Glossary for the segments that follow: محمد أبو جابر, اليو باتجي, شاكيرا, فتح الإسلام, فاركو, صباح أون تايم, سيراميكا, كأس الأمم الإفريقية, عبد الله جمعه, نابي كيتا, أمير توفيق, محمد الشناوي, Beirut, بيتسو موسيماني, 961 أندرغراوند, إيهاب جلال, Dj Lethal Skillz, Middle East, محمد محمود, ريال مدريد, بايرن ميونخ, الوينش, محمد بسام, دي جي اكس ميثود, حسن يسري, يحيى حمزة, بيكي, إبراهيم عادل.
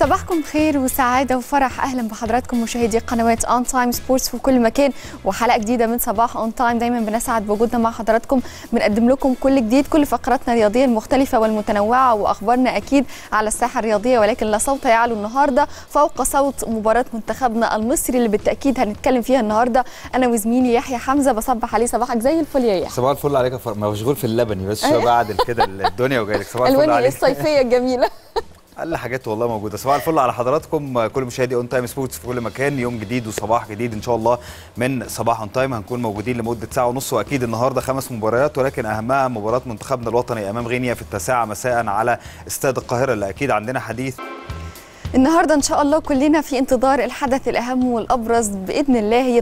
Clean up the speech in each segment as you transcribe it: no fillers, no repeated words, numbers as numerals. صباحكم خير وسعاده وفرح. اهلا بحضراتكم مشاهدي قنوات أون تايم سبورتس في كل مكان، وحلقه جديده من صباح أون تايم. دايما بنسعد بوجودنا مع حضراتكم، بنقدم لكم كل جديد، كل فقراتنا الرياضيه المختلفه والمتنوعه واخبارنا اكيد على الساحه الرياضيه، ولكن لا صوت يعلو النهارده فوق صوت مباراه منتخبنا المصري اللي بالتاكيد هنتكلم فيها النهارده انا وزميلي يحيى حمزه. بصبح عليه، صباحك زي الفل يا يحيى. صباح الفل عليك يا فرح، مشغول في اللبني بس شويه بعد كده الدنيا وجاي لك. صباح الفل عليك. الصيفيه الجميله قال حاجات والله موجوده. صباح الفل على حضراتكم كل مشاهدي اون تايم سبورتس في كل مكان. يوم جديد وصباح جديد ان شاء الله من صباح اون تايم. هنكون موجودين لمده ساعه ونص، واكيد النهارده 5 مباريات، ولكن اهمها مباراه منتخبنا الوطني امام غينيا في 9 مساء على استاد القاهره، اللي اكيد عندنا حديث النهارده ان شاء الله. كلنا في انتظار الحدث الاهم والابرز باذن الله، هي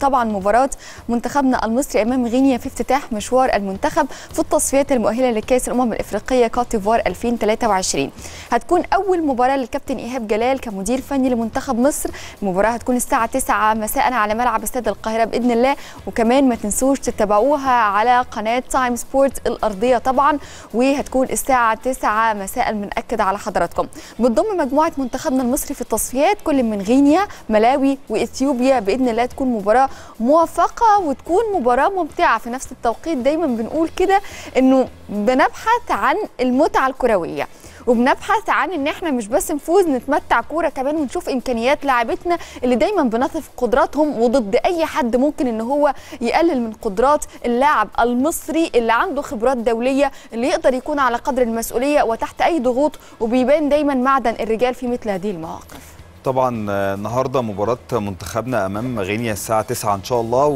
طبعا مباراه منتخبنا المصري امام غينيا في افتتاح مشوار المنتخب في التصفيات المؤهله لكاس الامم الافريقيه كوت ديفوار 2023. هتكون اول مباراه للكابتن ايهاب جلال كمدير فني لمنتخب مصر. المباراه هتكون الساعه 9 مساء على ملعب استاد القاهره باذن الله، وكمان ما تنسوش تتابعوها على قناه تايم سبورت الارضيه طبعا، وهتكون الساعه 9 مساء بنأكد على حضراتكم. بتضم مجموعه منتخبنا المصري في التصفيات كل من غينيا، ملاوي، وإثيوبيا. بإذن الله تكون مباراة موفقة وتكون مباراة ممتعة في نفس التوقيت. دايما بنقول كده إنه بنبحث عن المتعة الكروية، وبنبحث عن ان احنا مش بس نفوز نتمتع كوره، كمان ونشوف امكانيات لاعبتنا اللي دايما بنصف قدراتهم وضد اي حد ممكن ان هو يقلل من قدرات اللاعب المصري اللي عنده خبرات دوليه، اللي يقدر يكون على قدر المسؤوليه وتحت اي ضغوط، وبيبان دايما معدن الرجال في مثل هذه المواقف. طبعا النهارده مباراه منتخبنا امام غينيا الساعه 9 ان شاء الله،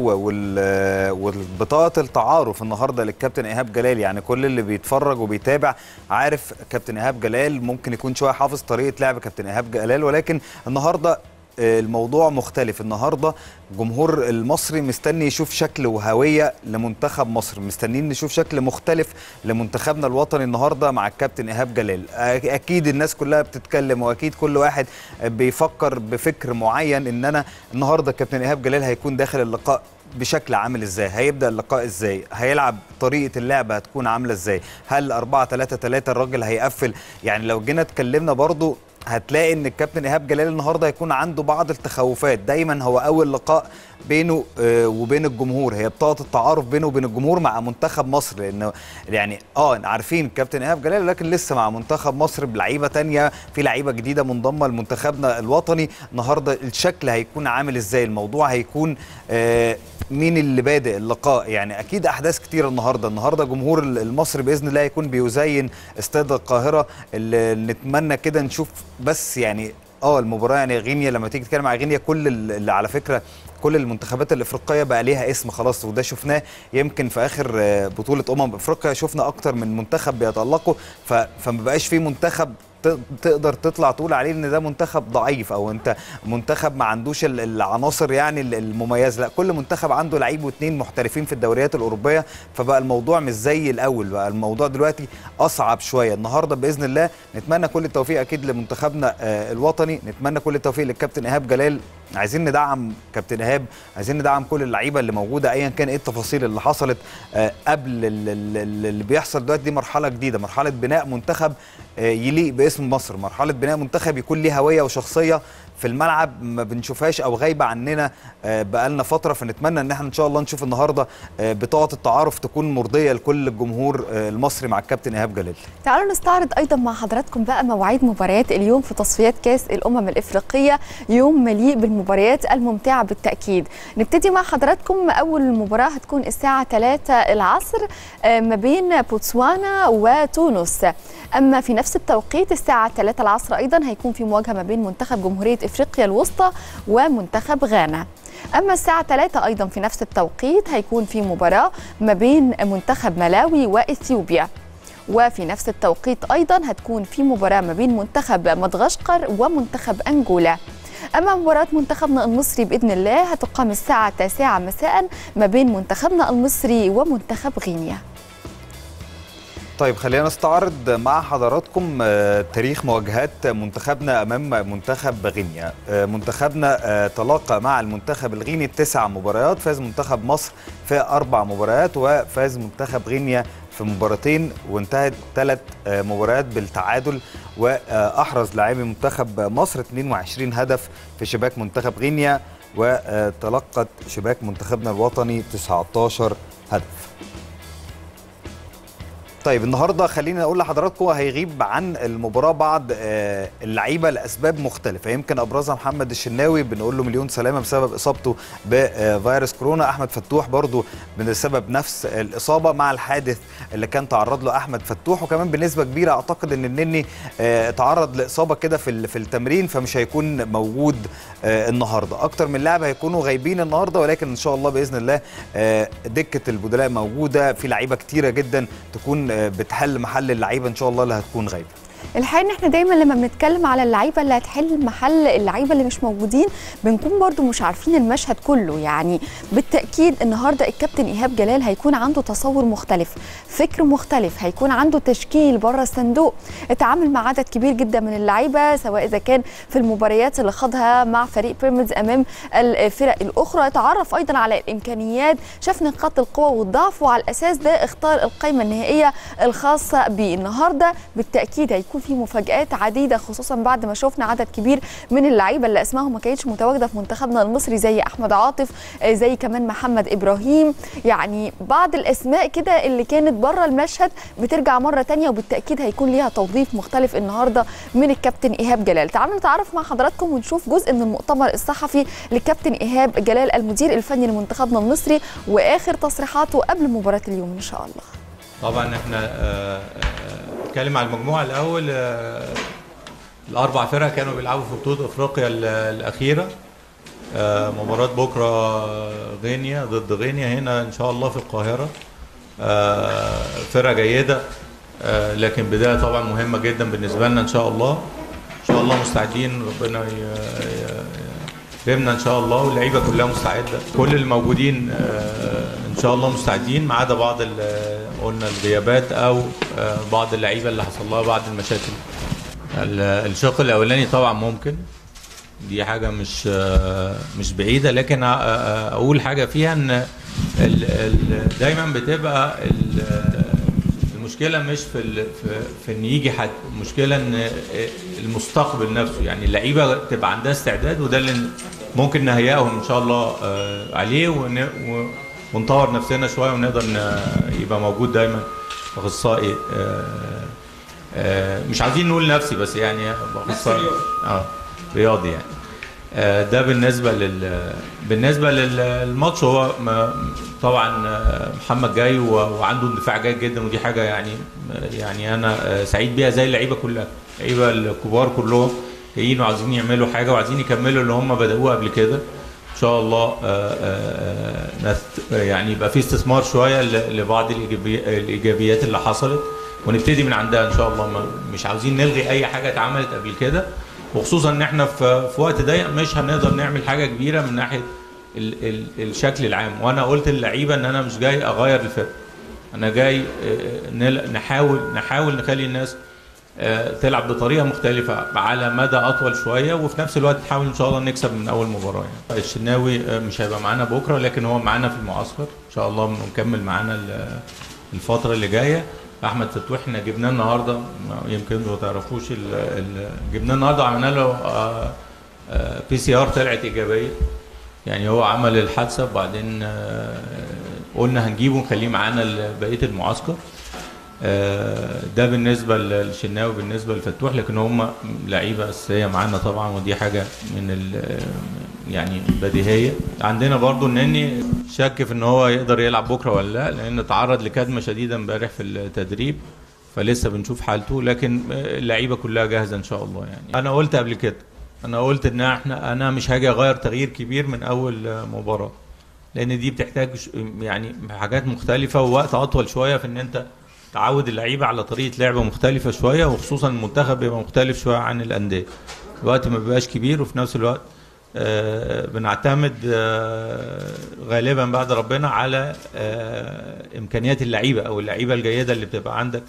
والبطاقه التعارف النهارده للكابتن ايهاب جلال. يعني كل اللي بيتفرج وبيتابع عارف كابتن ايهاب جلال، ممكن يكون شويه حافظ طريقه لعب كابتن ايهاب جلال، ولكن النهارده الموضوع مختلف. النهارده الجمهور المصري مستني يشوف شكل وهويه لمنتخب مصر، مستنيين نشوف شكل مختلف لمنتخبنا الوطني النهارده مع الكابتن ايهاب جلال. اكيد الناس كلها بتتكلم، واكيد كل واحد بيفكر بفكر معين، ان انا النهارده كابتن ايهاب جلال هيكون داخل اللقاء بشكل عامل ازاي، هيبدا اللقاء ازاي، هيلعب طريقه اللعبه هتكون عامله ازاي، هل 4-3-3 الراجل هيقفل. يعني لو جينا اتكلمنا برضو هتلاقي ان الكابتن ايهاب جلال النهارده هيكون عنده بعض التخوفات. دايما هو اول لقاء بينه وبين الجمهور، هي بطاقه التعارف بينه وبين الجمهور مع منتخب مصر، لانه يعني عارفين الكابتن ايهاب جلال، لكن لسه مع منتخب مصر بلعيبه ثانيه، في لعيبه جديده منضمه لمنتخبنا الوطني. النهارده الشكل هيكون عامل ازاي، الموضوع هيكون مين اللي بادئ اللقاء. يعني اكيد احداث كتير النهارده جمهور المصري باذن الله هيكون بيزين استاد القاهره، اللي نتمنى كده نشوف. بس يعني المباراه يعني غينيا، لما تيجي تتكلم على غينيا، كل اللي على فكره كل المنتخبات الافريقيه بقى ليها اسم خلاص، وده شفناه يمكن في اخر بطوله افريقيا، شفنا اكتر من منتخب بيتالقوا، فما بقاش في منتخب تقدر تطلع تقول عليه ان ده منتخب ضعيف، او انت منتخب ما عندوش العناصر يعني المميزه. لا، كل منتخب عنده لعيب واثنين محترفين في الدوريات الاوروبيه، فبقى الموضوع مش زي الاول، بقى الموضوع دلوقتي اصعب شويه. النهارده باذن الله نتمنى كل التوفيق اكيد لمنتخبنا الوطني، نتمنى كل التوفيق للكابتن ايهاب جلال. عايزين ندعم كابتن ايهاب، عايزين ندعم كل اللعيبه اللي موجوده ايا كان ايه التفاصيل اللي حصلت قبل اللي بيحصل دلوقتي. دي مرحله جديده، مرحله بناء منتخب يليق باسم مصر، مرحله بناء منتخب يكون ليه هويه وشخصيه في الملعب ما بنشوفهاش او غايبه عننا بقالنا فتره. فنتمنى ان احنا ان شاء الله نشوف النهارده بطاقه التعارف تكون مرضيه لكل الجمهور المصري مع الكابتن ايهاب جلال. تعالوا نستعرض ايضا مع حضراتكم بقى مواعيد مباريات اليوم في تصفيات كاس الامم الافريقيه، يوم مليء بالمباريات الممتعه بالتاكيد. نبتدي مع حضراتكم اول مباراه هتكون الساعه 3 العصر ما بين بوتسوانا وتونس. اما في نفس التوقيت الساعه 3 العصر ايضا هيكون في مواجهه ما بين منتخب جمهوريه افريقيا الوسطى ومنتخب غانا. اما الساعه 3 ايضا في نفس التوقيت هيكون في مباراه ما بين منتخب ملاوي واثيوبيا، وفي نفس التوقيت ايضا هتكون في مباراه ما بين منتخب مدغشقر ومنتخب انجولا. اما مباراه منتخبنا المصري باذن الله هتقام الساعه 9 مساء ما بين منتخبنا المصري ومنتخب غينيا. طيب خلينا نستعرض مع حضراتكم تاريخ مواجهات منتخبنا امام منتخب غينيا. منتخبنا تلاقى مع المنتخب الغيني 9 مباريات، فاز منتخب مصر في 4 مباريات وفاز منتخب غينيا في 2 مباريات، وانتهت 3 مباريات بالتعادل. واحرز لاعبي منتخب مصر 22 هدف في شباك منتخب غينيا، وتلقت شباك منتخبنا الوطني 19 هدف. طيب النهارده خلينا اقول لحضراتكم هيغيب عن المباراه بعض اللعيبه لاسباب مختلفه، يمكن ابرزها محمد الشناوي، بنقول له مليون سلامه بسبب اصابته بفيروس كورونا. احمد فتوح برضو بسبب نفس الاصابه مع الحادث اللي كان تعرض له احمد فتوح، وكمان بنسبه كبيره اعتقد ان النني تعرض لاصابه كده في التمرين، فمش هيكون موجود النهارده. اكتر من لاعب هيكونوا غايبين النهارده، ولكن ان شاء الله باذن الله دكه البدلاء موجوده، في لعيبه كتيره جدا تكون بتحل محل اللعيبه ان شاء الله اللي هتكون غايبه. الحقيقه ان احنا دايما لما بنتكلم على اللعيبه اللي هتحل محل اللعيبه اللي مش موجودين بنكون برضو مش عارفين المشهد كله. يعني بالتاكيد النهارده الكابتن ايهاب جلال هيكون عنده تصور مختلف، فكر مختلف، هيكون عنده تشكيل بره الصندوق، اتعامل مع عدد كبير جدا من اللعيبه، سواء اذا كان في المباريات اللي خاضها مع فريق بيراميدز امام الفرق الاخرى، اتعرف ايضا على الامكانيات، شاف نقاط القوه والضعف، وعلى الاساس ده اختار القائمه النهائيه الخاصه بيه. النهارده بالتاكيد هيكون في مفاجآت عديدة، خصوصا بعد ما شفنا عدد كبير من اللعيبة اللي اسمائهم ما كانتش متواجدة في منتخبنا المصري، زي أحمد عاطف، زي كمان محمد ابراهيم. يعني بعض الاسماء كده اللي كانت بره المشهد بترجع مرة تانية، وبالتأكيد هيكون ليها توظيف مختلف النهارده من الكابتن إيهاب جلال. تعالوا نتعرف مع حضراتكم ونشوف جزء من المؤتمر الصحفي للكابتن إيهاب جلال المدير الفني لمنتخبنا المصري، وآخر تصريحاته قبل مباراة اليوم إن شاء الله. طبعا احنا نتكلم على المجموعه الاول، ال4 فرق كانوا بيلعبوا في بطوله افريقيا الاخيره. مباراه بكره غينيا ضد غينيا هنا ان شاء الله في القاهره، فرقه جيده، لكن بدايه طبعا مهمه جدا بالنسبه لنا ان شاء الله. ان شاء الله مستعدين، ربنا يكرمنا ان شاء الله، واللعيبه كلها مستعده، كل الموجودين ان شاء الله مستعدين، ما عدا بعض قلنا الغيابات او بعض اللعيبه اللي حصل لها بعض المشاكل. الشق الاولاني طبعا ممكن دي حاجه مش بعيده، لكن اقول حاجه فيها ان دايما بتبقى المشكله مش في ان يجي حد، المشكله ان المستقبل نفسه، يعني اللعيبه تبقى عندها استعداد، وده اللي ممكن نهيئهم ان شاء الله عليه، ونطور نفسنا شويه ونقدر يبقى موجود دايما اخصائي، مش عايزين نقول نفسي بس يعني اخصائي رياضي. يعني ده بالنسبه للماتش. هو طبعا محمد جاي وعنده اندفاع جيد جدا، ودي حاجه يعني انا سعيد بيها، زي اللعيبه كلها، اللعيبه الكبار كلهم جايين وعايزين يعملوا حاجه وعايزين يكملوا اللي هم بداوه قبل كده. ان شاء الله يعني يبقى في استثمار شويه لبعض الايجابيات اللي حصلت، ونبتدي من عندها ان شاء الله. مش عاوزين نلغي اي حاجه اتعملت قبل كده، وخصوصا ان احنا في وقت ضيق مش هنقدر نعمل حاجه كبيره من ناحيه الشكل العام. وانا قلت للعيبه ان انا مش جاي اغير الفرقه، انا جاي نحاول نخلي الناس تلعب بطريقه مختلفه على مدى اطول شويه، وفي نفس الوقت نحاول ان شاء الله نكسب من اول مباراه. يعني الشناوي مش هيبقى معانا بكره، لكن هو معانا في المعسكر ان شاء الله، نكمل معانا الفتره اللي جايه. احمد فتوح احنا جبناه النهارده، يمكن ما تعرفوش، جبناه النهارده عملنا له PCR طلعت ايجابيه، يعني هو عمل الحادثه وبعدين قلنا هنجيبه ونخليه معانا بقيه المعسكر. ده بالنسبه للشناوي، بالنسبه لفتوح، لكن هم لعيبه اساسيه معانا طبعا، ودي حاجه من يعني بديهيه. عندنا برضو النني شك في ان هو يقدر يلعب بكره ولا لا، لان تعرض لكدمه شديده امبارح في التدريب، فلسه بنشوف حالته، لكن اللعيبه كلها جاهزه ان شاء الله. يعني انا قلت قبل كده، انا قلت ان انا مش هاجي اغير تغيير كبير من اول مباراه، لان دي بتحتاج يعني حاجات مختلفه ووقت اطول شويه في ان انت تعود اللعيبه على طريقه لعبه مختلفه شويه، وخصوصا المنتخب بيبقى مختلف شويه عن الانديه، الوقت ما بيبقاش كبير، وفي نفس الوقت بنعتمد غالبا بعد ربنا على إمكانيات اللعيبة أو اللعيبة الجيدة اللي بتبقى عندك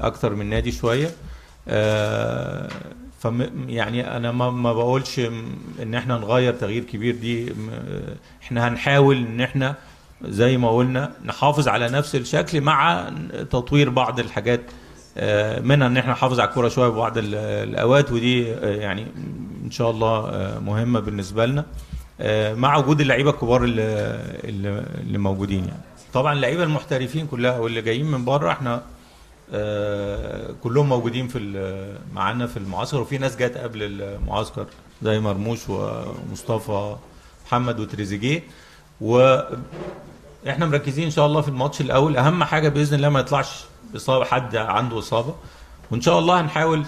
أكتر من نادي شوية. يعني أنا ما بقولش إن إحنا نغير تغيير كبير، دي إحنا هنحاول إن إحنا زي ما قلنا نحافظ على نفس الشكل مع تطوير بعض الحاجات، منها ان احنا نحافظ على الكوره شويه ببعض الاوقات، ودي يعني ان شاء الله مهمه بالنسبه لنا مع وجود اللعيبه الكبار اللي موجودين. يعني طبعا اللعيبه المحترفين كلها واللي جايين من بره احنا كلهم موجودين معانا في المعسكر، وفي ناس جت قبل المعسكر زي مرموش ومصطفى محمد وتريزيجيه، واحنا مركزين ان شاء الله في الماتش الاول. اهم حاجه باذن الله ما يطلعش اصابه، حد عنده اصابه، وان شاء الله هنحاول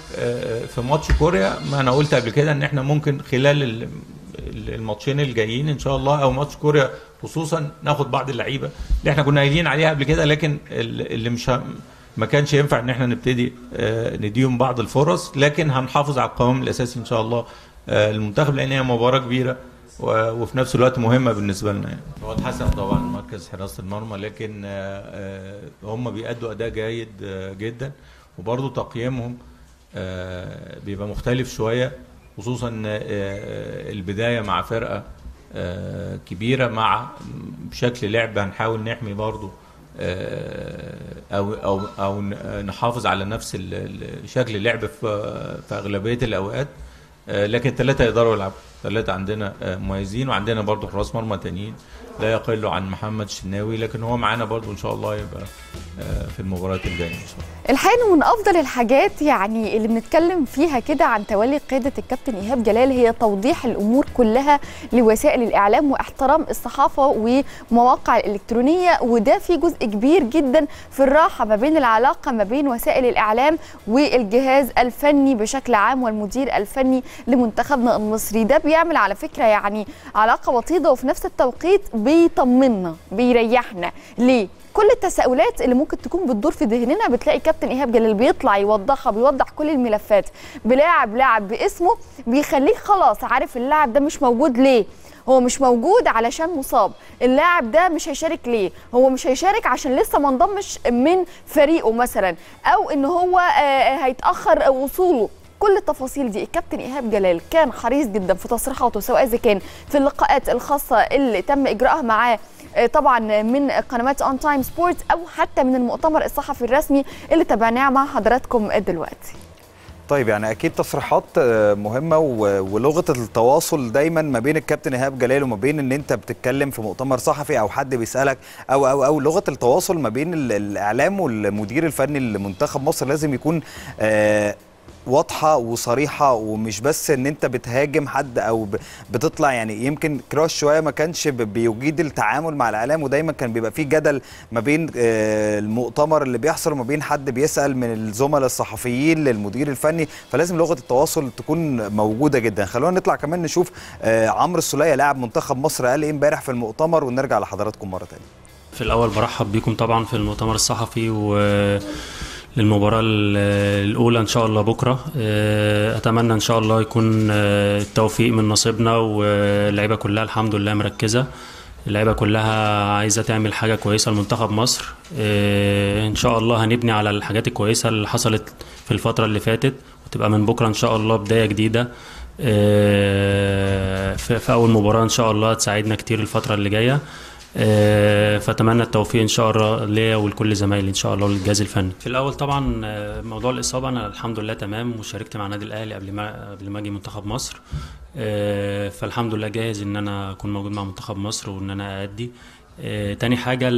في ماتش كوريا. ما انا قلت قبل كده ان احنا ممكن خلال الماتشين الجايين ان شاء الله او ماتش كوريا خصوصا ناخد بعض اللعيبه اللي احنا كنا قايلين عليها قبل كده، لكن اللي مش ما كانش ينفع ان احنا نبتدي نديهم بعض الفرص، لكن هنحافظ على القوام الاساسي ان شاء الله المنتخب، لان هي مباراه كبيره وفي نفس الوقت مهمه بالنسبه لنا. يعني هو اتحسن طبعا مركز حراسه المرمى، لكن هم بيأدوا اداء جيد جدا، وبرضه تقييمهم بيبقى مختلف شويه، خصوصا البدايه مع فرقه كبيره مع شكل لعب هنحاول نحمي برضه او نحافظ على نفس شكل اللعب في اغلبيه الاوقات، لكن الثلاثه يقدروا يلعبوا، الثلاثه عندنا مميزين، وعندنا برضه حراس مرمى تانيين لا يقل عن محمد الشناوي، لكن هو معانا برضه ان شاء الله يبقى في المباراه الجايه ان شاء الله. الحقيقه من افضل الحاجات يعني اللي بنتكلم فيها كده عن تولي قياده الكابتن ايهاب جلال هي توضيح الامور كلها لوسائل الاعلام واحترام الصحافه ومواقع الالكترونيه، وده في جزء كبير جدا في الراحه ما بين العلاقه ما بين وسائل الاعلام والجهاز الفني بشكل عام والمدير الفني لمنتخبنا المصري. ده بيعمل على فكره يعني علاقه وطيده، وفي نفس التوقيت بيطمنا بيريحنا. ليه؟ كل التساؤلات اللي ممكن تكون بتدور في ذهننا بتلاقي كابتن ايهاب جلال بيطلع يوضحها، بيوضح كل الملفات بلاعب باسمه، بيخليك خلاص عارف اللاعب ده مش موجود ليه، هو مش موجود علشان مصاب، اللاعب ده مش هيشارك ليه، هو مش هيشارك عشان لسه ما انضمش من فريقه مثلا، او ان هو هيتاخر وصوله. كل التفاصيل دي الكابتن ايهاب جلال كان حريص جدا في تصريحاته، سواء اذا كان في اللقاءات الخاصه اللي تم اجراءها معاه طبعا من قنوات أون تايم سبورتس، او حتى من المؤتمر الصحفي الرسمي اللي تابعناه مع حضراتكم دلوقتي. طيب يعني اكيد تصريحات مهمه، ولغه التواصل دايما ما بين الكابتن ايهاب جلال وما بين ان انت بتتكلم في مؤتمر صحفي او حد بيسالك او لغه التواصل ما بين الاعلام والمدير الفني لمنتخب مصر لازم يكون واضحه وصريحه، ومش بس ان انت بتهاجم حد او بتطلع. يعني يمكن كراش شويه ما كانش بيجيد التعامل مع الاعلام، ودايما كان بيبقى في جدل ما بين المؤتمر اللي بيحصل وما بين حد بيسال من الزملاء الصحفيين للمدير الفني، فلازم لغه التواصل تكون موجوده جدا. خلونا نطلع كمان نشوف عمرو السليه لاعب منتخب مصر قال ايه امبارح في المؤتمر، ونرجع لحضراتكم مره ثانيه. في الاول برحب بيكم طبعا في المؤتمر الصحفي و للمباراة الأولى إن شاء الله بكرة. أتمنى إن شاء الله يكون التوفيق من نصيبنا، واللعيبة كلها الحمد لله مركزة، اللعيبة كلها عايزة تعمل حاجة كويسة لمنتخب مصر. إن شاء الله هنبني على الحاجات الكويسة اللي حصلت في الفترة اللي فاتت، وتبقى من بكرة إن شاء الله بداية جديدة في أول مباراة إن شاء الله تساعدنا كتير الفترة اللي جاية. فاتمنى التوفيق ان شاء الله ليا ولكل زمايلي ان شاء الله والجهاز الفني. في الاول طبعا موضوع الاصابه انا الحمد لله تمام، وشاركت مع النادي الاهلي قبل ما اجي منتخب مصر، فالحمد لله جاهز ان انا اكون موجود مع منتخب مصر وان انا اادي. تاني حاجه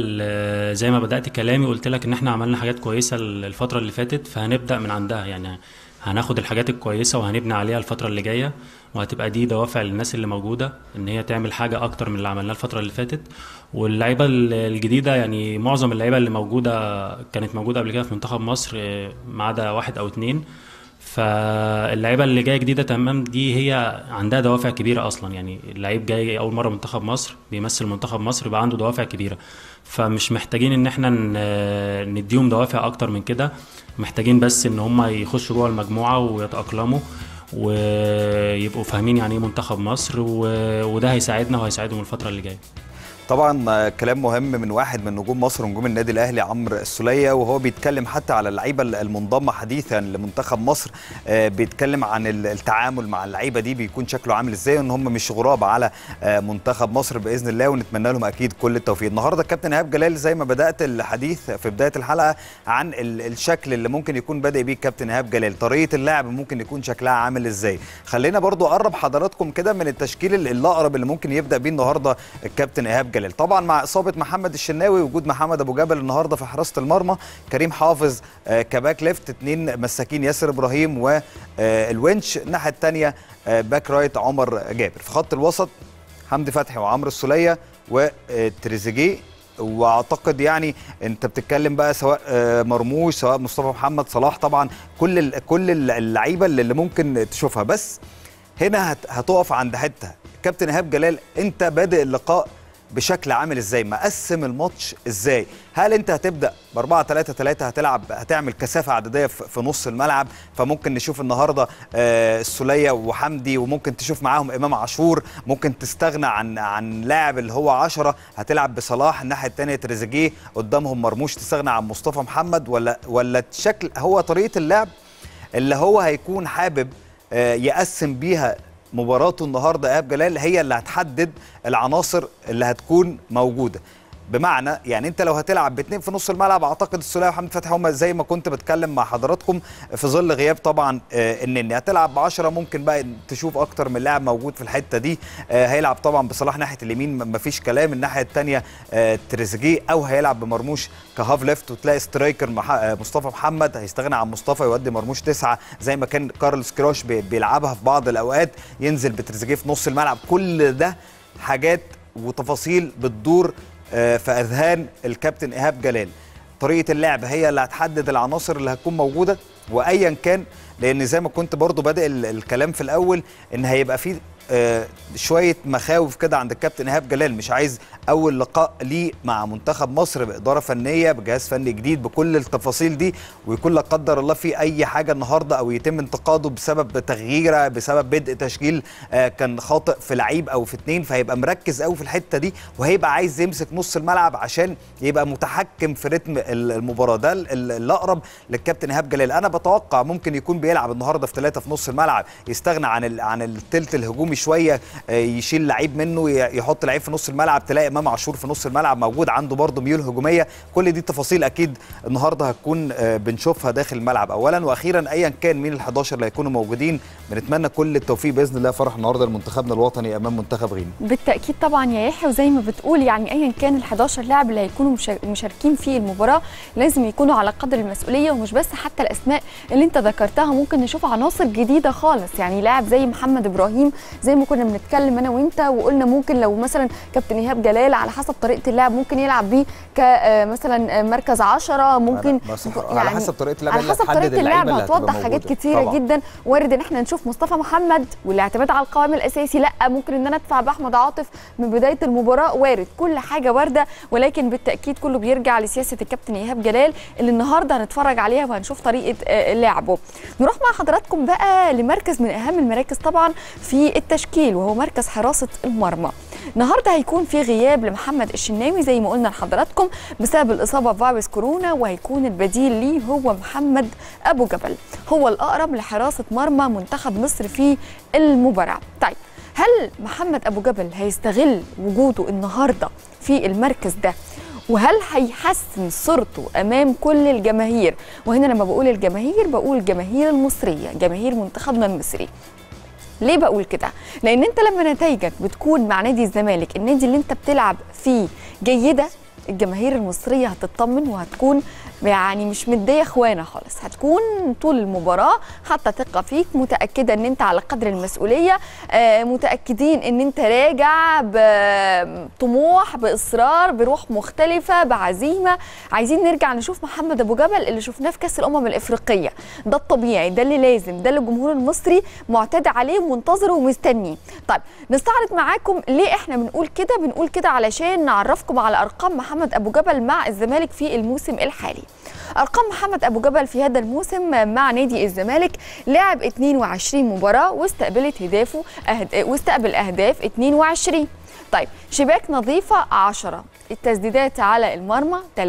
زي ما بدات كلامي قلت لك ان احنا عملنا حاجات كويسه الفتره اللي فاتت، فهنبدا من عندها، يعني هناخد الحاجات الكويسه وهنبني عليها الفتره اللي جايه، وهتبقى دي دوافع للناس اللي موجوده ان هي تعمل حاجه اكتر من اللي عملناه الفتره اللي فاتت. واللعيبه الجديده يعني معظم اللعيبه اللي موجوده كانت موجوده قبل كده في منتخب مصر ما عدا واحد او اتنين، فاللعيبه اللي جايه جديده تمام دي هي عندها دوافع كبيره اصلا. يعني اللعيب جاي اول مره منتخب مصر بيمثل منتخب مصر يبقى عنده دوافع كبيره، فمش محتاجين ان احنا نديهم دوافع اكتر من كده، محتاجين بس ان هم يخشوا جوه المجموعه ويتاقلموا ويبقوا فاهمين يعني ايه منتخب مصر، وده هيساعدنا وهيساعدهم الفتره اللي جايه. طبعا كلام مهم من واحد من نجوم مصر ونجوم النادي الاهلي عمرو السليه، وهو بيتكلم حتى على اللعيبه المنضمه حديثا لمنتخب مصر، بيتكلم عن التعامل مع اللعيبه دي بيكون شكله عامل ازاي، وان هم مش غراب على منتخب مصر باذن الله، ونتمنى لهم اكيد كل التوفيق. النهارده الكابتن إيهاب جلال زي ما بدات الحديث في بدايه الحلقه عن الشكل اللي ممكن يكون بادئ بيه الكابتن إيهاب جلال، طريقه اللعب ممكن يكون شكلها عامل ازاي. خلينا برضو اقرب حضراتكم كده من التشكيل الاقرب اللي ممكن يبدا بيه النهارده الكابتن إيهاب جلال. طبعا مع اصابه محمد الشناوي، وجود محمد ابو جابر النهارده في حراسه المرمى، كريم حافظ كباك ليفت، اثنين مساكين ياسر ابراهيم والونش، الناحيه الثانيه باك رايت عمر جابر. في خط الوسط حمدي فتحي وعمرو السليه وتريزيجيه، واعتقد يعني انت بتتكلم بقى سواء مرموش سواء مصطفى محمد صلاح، طبعا كل اللعيبه اللي ممكن تشوفها. بس هنا هتقف عند حته كابتن إيهاب جلال، انت بادئ اللقاء بشكل عامل ازاي؟ مقسم الماتش ازاي؟ هل انت هتبدا ب 4-3-3 هتعمل كثافه عدديه في نص الملعب، فممكن نشوف النهارده السليه وحمدي، وممكن تشوف معاهم امام عاشور، ممكن تستغنى عن لاعب اللي هو 10، هتلعب بصلاح الناحيه الثانيه تريزيجيه، قدامهم مرموش، تستغنى عن مصطفى محمد، ولا الشكل هو طريقه اللعب اللي هو هيكون حابب يقسم بيها مباراته النهارده إيهاب جلال هي اللي هتحدد العناصر اللي هتكون موجوده؟ بمعنى يعني انت لو هتلعب باثنين في نص الملعب، اعتقد السليه وحمد فتحي هم زي ما كنت بتكلم مع حضراتكم في ظل غياب طبعا النني، هتلعب ب10 ممكن بقى تشوف اكتر من لاعب موجود في الحته دي، هيلعب طبعا بصلاح ناحيه اليمين مفيش كلام، الناحيه الثانيه تريزيجيه، او هيلعب بمرموش كهاف ليفت، وتلاقي سترايكر مصطفى محمد هيستغنى عن مصطفى يودي مرموش 9 زي ما كان كارلوس كروش بيلعبها في بعض الاوقات، ينزل بتريزيجيه في نص الملعب. كل ده حاجات وتفاصيل بتدور في أذهان الكابتن إيهاب جلال. طريقة اللعب هي اللي هتحدد العناصر اللي هتكون موجودة، وأيا كان، لأن زي ما كنت برضو بادئ الكلام في الأول إن هيبقى فيه شوية مخاوف كده عند الكابتن إيهاب جلال، مش عايز أول لقاء ليه مع منتخب مصر بإدارة فنية بجهاز فني جديد بكل التفاصيل دي، ويكون لا قدر الله في أي حاجة النهاردة أو يتم انتقاده بسبب تغييره، بسبب بدء تشكيل كان خاطئ في لعيب أو في 2، فهيبقى مركز أوي في الحتة دي، وهيبقى عايز يمسك نص الملعب عشان يبقى متحكم في رتم المباراة. ده الأقرب للكابتن إيهاب جلال. أنا بتوقع ممكن يكون بيلعب النهاردة في 3 في نص الملعب، يستغنى عن الثلث الهجومي شويه، يشيل لعيب منه، يحط لعيب في نص الملعب، تلاقي امام عاشور في نص الملعب موجود عنده برضه ميول هجوميه. كل دي تفاصيل اكيد النهارده هتكون بنشوفها داخل الملعب. اولا واخيرا، ايا كان مين ال11 اللي هيكونوا موجودين، بنتمنى كل التوفيق باذن الله. فرح النهارده لمنتخبنا الوطني امام منتخب غينيا بالتاكيد طبعا يا يحيى، وزي ما بتقول يعني ايا كان ال11 لاعب اللي هيكونوا مشاركين في المباراه لازم يكونوا على قدر المسؤوليه، ومش بس حتى الاسماء اللي انت ذكرتها، ممكن نشوف عناصر جديده خالص. يعني لاعب زي محمد ابراهيم، زي ما كنا بنتكلم انا وانت وقلنا ممكن لو مثلا كابتن إيهاب جلال على حسب طريقه اللعب ممكن يلعب بيه كمثلا مركز 10، ممكن يعني على حسب طريقه اللعب، على حسب طريقه اللعب هتوضح حاجات كتيره طبعا. جدا وارد ان احنا نشوف مصطفى محمد والاعتماد على القوام الاساسي، لا ممكن ان انا ادفع باحمد عاطف من بدايه المباراه، وارد، كل حاجه وارده، ولكن بالتاكيد كله بيرجع لسياسه الكابتن إيهاب جلال اللي النهارده هنتفرج عليها وهنشوف طريقه لعبه. نروح مع حضراتكم بقى لمركز من اهم المراكز طبعا في التشكيل، وهو مركز حراسه المرمى. النهارده هيكون في غياب لمحمد الشناوي زي ما قلنا لحضراتكم بسبب الاصابه بفيروس كورونا، وهيكون البديل ليه هو محمد ابو جبل، هو الاقرب لحراسه مرمى منتخب مصر في المباراه. طيب هل محمد ابو جبل هيستغل وجوده النهارده في المركز ده؟ وهل هيحسن صورته امام كل الجماهير؟ وهنا لما بقول الجماهير بقول الجماهير المصريه، جماهير منتخبنا المصري. ليه بقول كده؟ لأن أنت لما نتائجك بتكون مع نادي الزمالك، النادي اللي أنت بتلعب فيه، جيدة، الجماهير المصرية هتطمن وهتكون يعني مش مدية اخوانة خالص، هتكون طول المباراة حتى ثقة فيك، متأكدة ان انت على قدر المسؤولية، متأكدين ان انت راجع بطموح، بإصرار، بروح مختلفة، بعزيمة. عايزين نرجع نشوف محمد أبو جبل اللي شفناه في كأس الأمم الإفريقية، ده الطبيعي، ده اللي لازم، ده اللي الجمهور المصري معتاد عليه ومنتظره ومستنيه. طيب نستعرض معاكم ليه احنا بنقول كده، علشان نعرفكم على أرقام محمد أبو جبل مع الزمالك في الموسم الحالي. أرقام محمد أبو جابر في هذا الموسم مع نادي الزمالك، لعب 22 مباراة واستقبل أهداف 22. طيب شباك نظيفة 10، التسديدات على المرمى 73،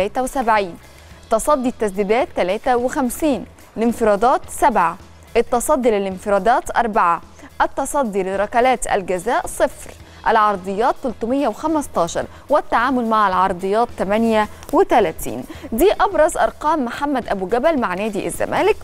تصدي التسديدات 53، الانفرادات 7، التصدي للانفرادات 4، التصدي لركلات الجزاء 0، العرضيات 315، والتعامل مع العرضيات 38. دي أبرز أرقام محمد أبو جبل مع نادي الزمالك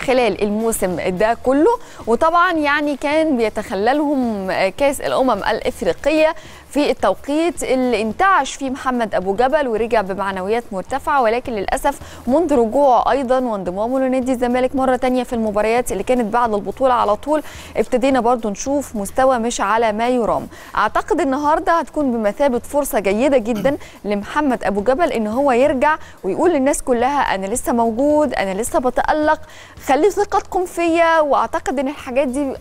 خلال الموسم ده كله. وطبعا يعني كان بيتخللهم كأس الأمم الإفريقية في التوقيت اللي انتعش فيه محمد أبو جبل ورجع بمعنويات مرتفعة، ولكن للأسف منذ رجوعه أيضا وانضمامه لنادي الزمالك مرة تانية في المباريات اللي كانت بعد البطولة على طول ابتدينا برضو نشوف مستوى مش على ما يرام. أعتقد النهاردة هتكون بمثابة فرصة جيدة جدا لمحمد أبو جبل إن هو يرجع ويقول للناس كلها أنا لسه موجود، أنا لسه بتألق، خلي ثقتكم فيا. وأعتقد إن الحاجات دي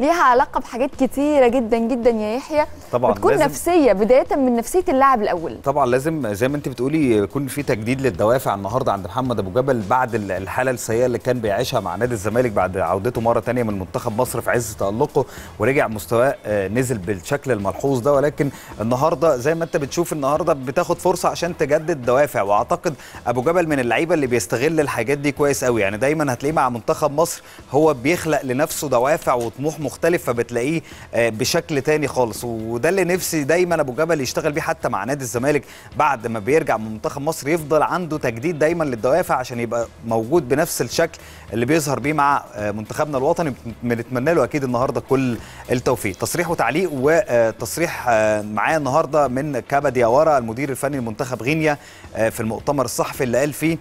ليها علاقه بحاجات كتيره جدا جدا يا يحيى، بتكون نفسيه، بدايه من نفسيه اللاعب الاول. طبعا لازم زي ما انت بتقولي يكون في تجديد للدوافع النهارده عند محمد ابو جبل بعد الحاله السيئه اللي كان بيعيشها مع نادي الزمالك بعد عودته مره ثانيه من منتخب مصر في عز تالقه، ورجع مستواه نزل بالشكل الملحوظ ده. ولكن النهارده زي ما انت بتشوف النهارده بتاخد فرصه عشان تجدد دوافع، واعتقد ابو جبل من اللعيبه اللي بيستغل الحاجات دي كويس قوي. يعني دايما هتلاقيه مع منتخب مصر هو بيخلق لنفسه دوافع وطموح مختلف، فبتلاقيه بشكل تاني خالص، وده اللي نفسي دايما ابو جبل يشتغل بيه حتى مع نادي الزمالك بعد ما بيرجع من منتخب مصر، يفضل عنده تجديد دايما للدوافع عشان يبقى موجود بنفس الشكل اللي بيظهر بيه مع منتخبنا الوطني. بنتمنى له اكيد النهارده كل التوفيق. تصريح وتعليق، وتصريح معايا النهارده من كابا دياوارا المدير الفني لمنتخب غينيا في المؤتمر الصحفي، اللي قال فيه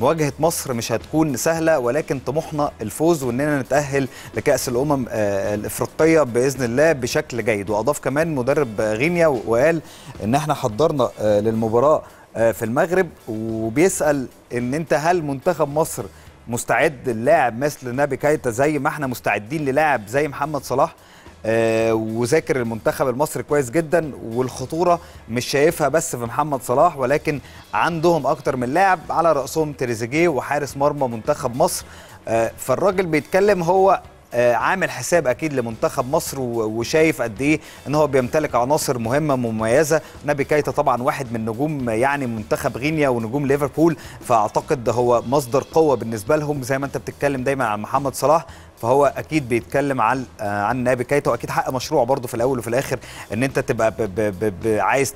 مواجهة مصر مش هتكون سهلة، ولكن طموحنا الفوز وإننا نتأهل لكأس الأمم الإفريقية بإذن الله بشكل جيد. وأضاف كمان مدرب غينيا وقال إن احنا حضرنا للمباراة في المغرب، وبيسأل إن انت هل منتخب مصر مستعد للاعب مثل نابي كيتا زي ما احنا مستعدين للاعب زي محمد صلاح؟ وذاكر المنتخب المصري كويس جدا، والخطوره مش شايفها بس في محمد صلاح، ولكن عندهم اكتر من لاعب على راسهم تريزيجيه وحارس مرمى منتخب مصر. فالراجل بيتكلم هو عامل حساب اكيد لمنتخب مصر، وشايف قد ايه ان هو بيمتلك عناصر مهمه مميزه. نابي كيتا طبعا واحد من نجوم يعني منتخب غينيا ونجوم ليفربول، فاعتقد هو مصدر قوه بالنسبه لهم. زي ما انت بتتكلم دايما عن محمد صلاح، فهو اكيد بيتكلم عن نابي كيتا، واكيد حق مشروع برضه في الاول وفي الاخر ان انت تبقى عايز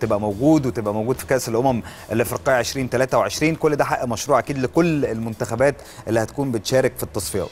تبقى موجود في كاس الامم الافريقيه 2023. كل ده حق مشروع اكيد لكل المنتخبات اللي هتكون بتشارك في التصفيات.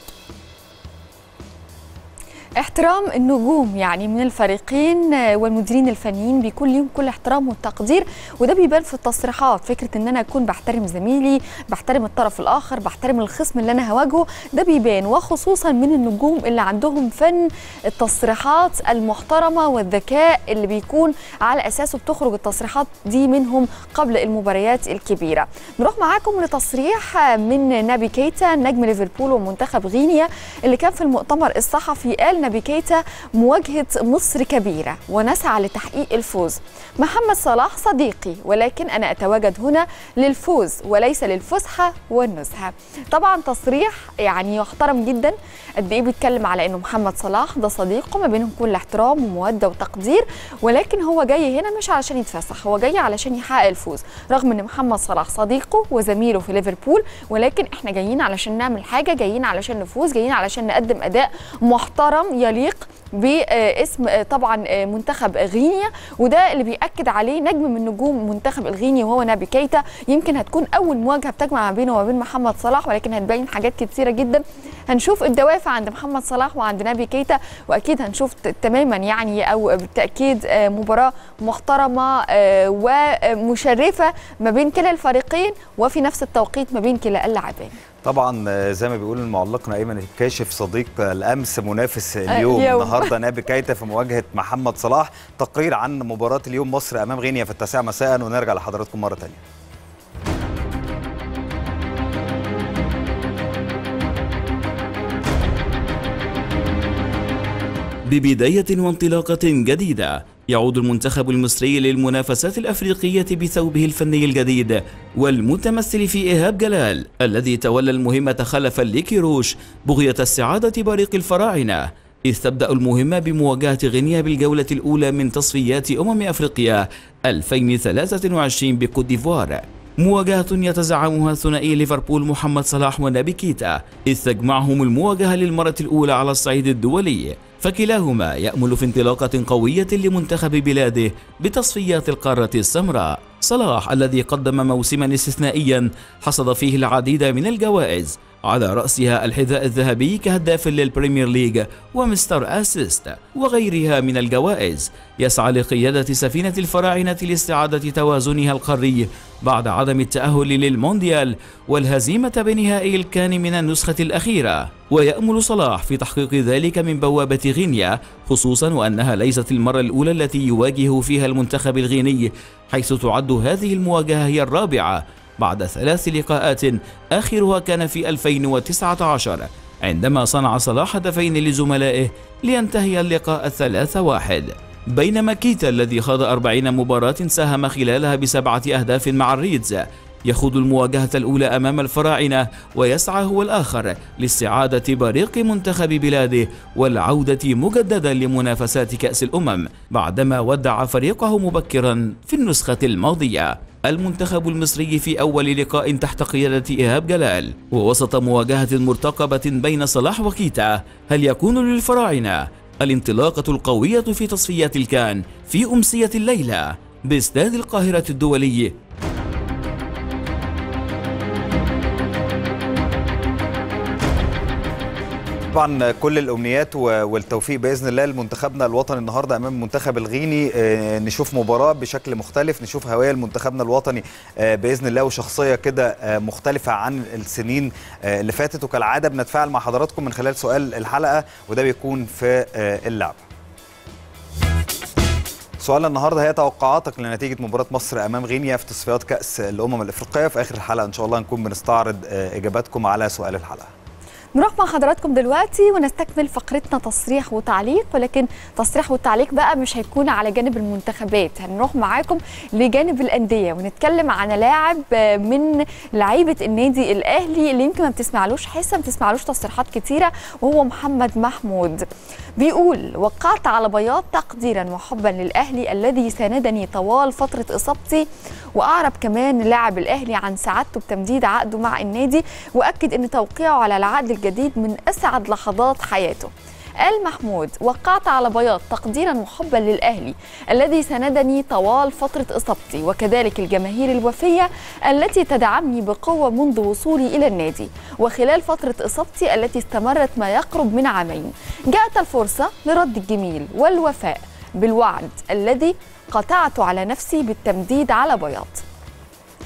احترام النجوم يعني من الفريقين والمديرين الفنيين بيكون ليهم كل احترام والتقدير، وده بيبان في التصريحات. فكره ان انا اكون بحترم زميلي، بحترم الطرف الاخر، بحترم الخصم اللي انا هواجهه، ده بيبان، وخصوصا من النجوم اللي عندهم فن التصريحات المحترمه والذكاء اللي بيكون على اساسه بتخرج التصريحات دي منهم قبل المباريات الكبيره. نروح معاكم لتصريح من نابي كيتا نجم ليفربول ومنتخب غينيا اللي كان في المؤتمر الصحفي. قال نابي كيتا مواجهة مصر كبيرة ونسعى لتحقيق الفوز. محمد صلاح صديقي، ولكن أنا أتواجد هنا للفوز وليس للفسحة والنزهة. طبعا تصريح يعني يحترم جدا، قد إيه بيتكلم على إنه محمد صلاح ده صديقه، ما بينهم كل احترام ومودة وتقدير، ولكن هو جاي هنا مش علشان يتفسح، هو جاي علشان يحقق الفوز. رغم إن محمد صلاح صديقه وزميله في ليفربول، ولكن إحنا جايين علشان نعمل حاجة، جايين علشان نفوز، جايين علشان نقدم أداء محترم يليق باسم طبعا منتخب غينيا. وده اللي بيأكد عليه نجم من نجوم منتخب الغيني وهو نابي كيتا. يمكن هتكون اول مواجهه بتجمع ما بينه وما بين محمد صلاح، ولكن هتبين حاجات كتيره جدا. هنشوف الدوافع عند محمد صلاح وعند نابي كيتا، واكيد هنشوف تماما يعني او بالتاكيد مباراه محترمه ومشرفه ما بين كلا الفريقين، وفي نفس التوقيت ما بين كلا اللاعبين. طبعا زي ما بيقول معلقنا ايمن الكاشف صديق الامس منافس اليوم، النهارده نابي كيتا في مواجهه محمد صلاح. تقرير عن مباراه اليوم مصر امام غينيا في 9 مساء، ونرجع لحضراتكم مره ثانيه. ببدايه وانطلاقه جديده يعود المنتخب المصري للمنافسات الأفريقية بثوبه الفني الجديد والمتمثل في إيهاب جلال الذي تولى المهمة خلفا لكيروش بغية السعادة بريق الفراعنة، إذ تبدأ المهمة بمواجهة غينيا بالجولة الأولى من تصفيات أفريقيا 2023 بكوت ديفوار، مواجهة يتزعمها ثنائي ليفربول محمد صلاح ونابي كيتا، إذ تجمعهم المواجهة للمرة الأولى على الصعيد الدولي، فكلاهما يأمل في انطلاقة قوية لمنتخب بلاده بتصفيات القارة السمراء. صلاح الذي قدم موسما استثنائيا حصد فيه العديد من الجوائز، على رأسها الحذاء الذهبي كهداف للبريمير ليج ومستر أسيست وغيرها من الجوائز، يسعى لقيادة سفينة الفراعنة لاستعادة توازنها القاري بعد عدم التأهل للمونديال والهزيمة بنهائي الكان من النسخة الأخيرة، ويأمل صلاح في تحقيق ذلك من بوابة غينيا، خصوصا وأنها ليست المرة الأولى التي يواجه فيها المنتخب الغيني، حيث تعد هذه المواجهة هي الرابعة بعد 3 لقاءات آخرها كان في 2019 عندما صنع صلاح هدفين لزملائه لينتهي اللقاء 3-1، بينما كيتا الذي خاض 40 مباراة ساهم خلالها ب7 أهداف مع الريدز يخوض المواجهة الأولى أمام الفراعنة ويسعى هو الآخر لاستعادة بريق منتخب بلاده والعودة مجددا لمنافسات كأس الأمم بعدما ودع فريقه مبكرا في النسخة الماضية. المنتخب المصري في أول لقاء تحت قيادة إيهاب جلال ووسط مواجهة مرتقبة بين صلاح وكيتا، هل يكون للفراعنة الانطلاقة القوية في تصفيات الكان في أمسية الليلة باستاد القاهرة الدولي؟ طبعا كل الامنيات والتوفيق باذن الله لمنتخبنا الوطني النهارده امام المنتخب الغيني، نشوف مباراه بشكل مختلف، نشوف هويه لمنتخبنا الوطني باذن الله وشخصيه كده مختلفه عن السنين اللي فاتت، وكالعاده بنتفاعل مع حضراتكم من خلال سؤال الحلقه وده بيكون في اللعب. سؤال النهارده هي توقعاتك لنتيجه مباراه مصر امام غينيا في تصفيات كاس الامم الافريقيه، في اخر الحلقه ان شاء الله نكون بنستعرض اجاباتكم على سؤال الحلقه. نروح مع حضراتكم دلوقتي ونستكمل فقرتنا تصريح وتعليق، ولكن تصريح والتعليق بقى مش هيكون على جانب المنتخبات، هنروح معاكم لجانب الأندية ونتكلم عن لاعب من لعيبة النادي الأهلي اللي يمكن ما بتسمعلوش حصة، ما بتسمعلوش تصريحات كتيرة، وهو محمد محمود. بيقول: وقعت على بياض تقديرا وحبا للأهلي الذي ساندني طوال فترة إصابتي، وأعرب كمان لاعب الأهلي عن سعادته بتمديد عقده مع النادي، وأكد أن توقيعه على العقد جديد من أسعد لحظات حياته. قال محمود: وقعت على بياض تقديرا وحبا للأهلي الذي ساندني طوال فترة إصابتي، وكذلك الجماهير الوفية التي تدعمني بقوة منذ وصولي إلى النادي، وخلال فترة إصابتي التي استمرت ما يقرب من عامين جاءت الفرصة لرد الجميل والوفاء بالوعد الذي قطعت على نفسي بالتمديد على بياض،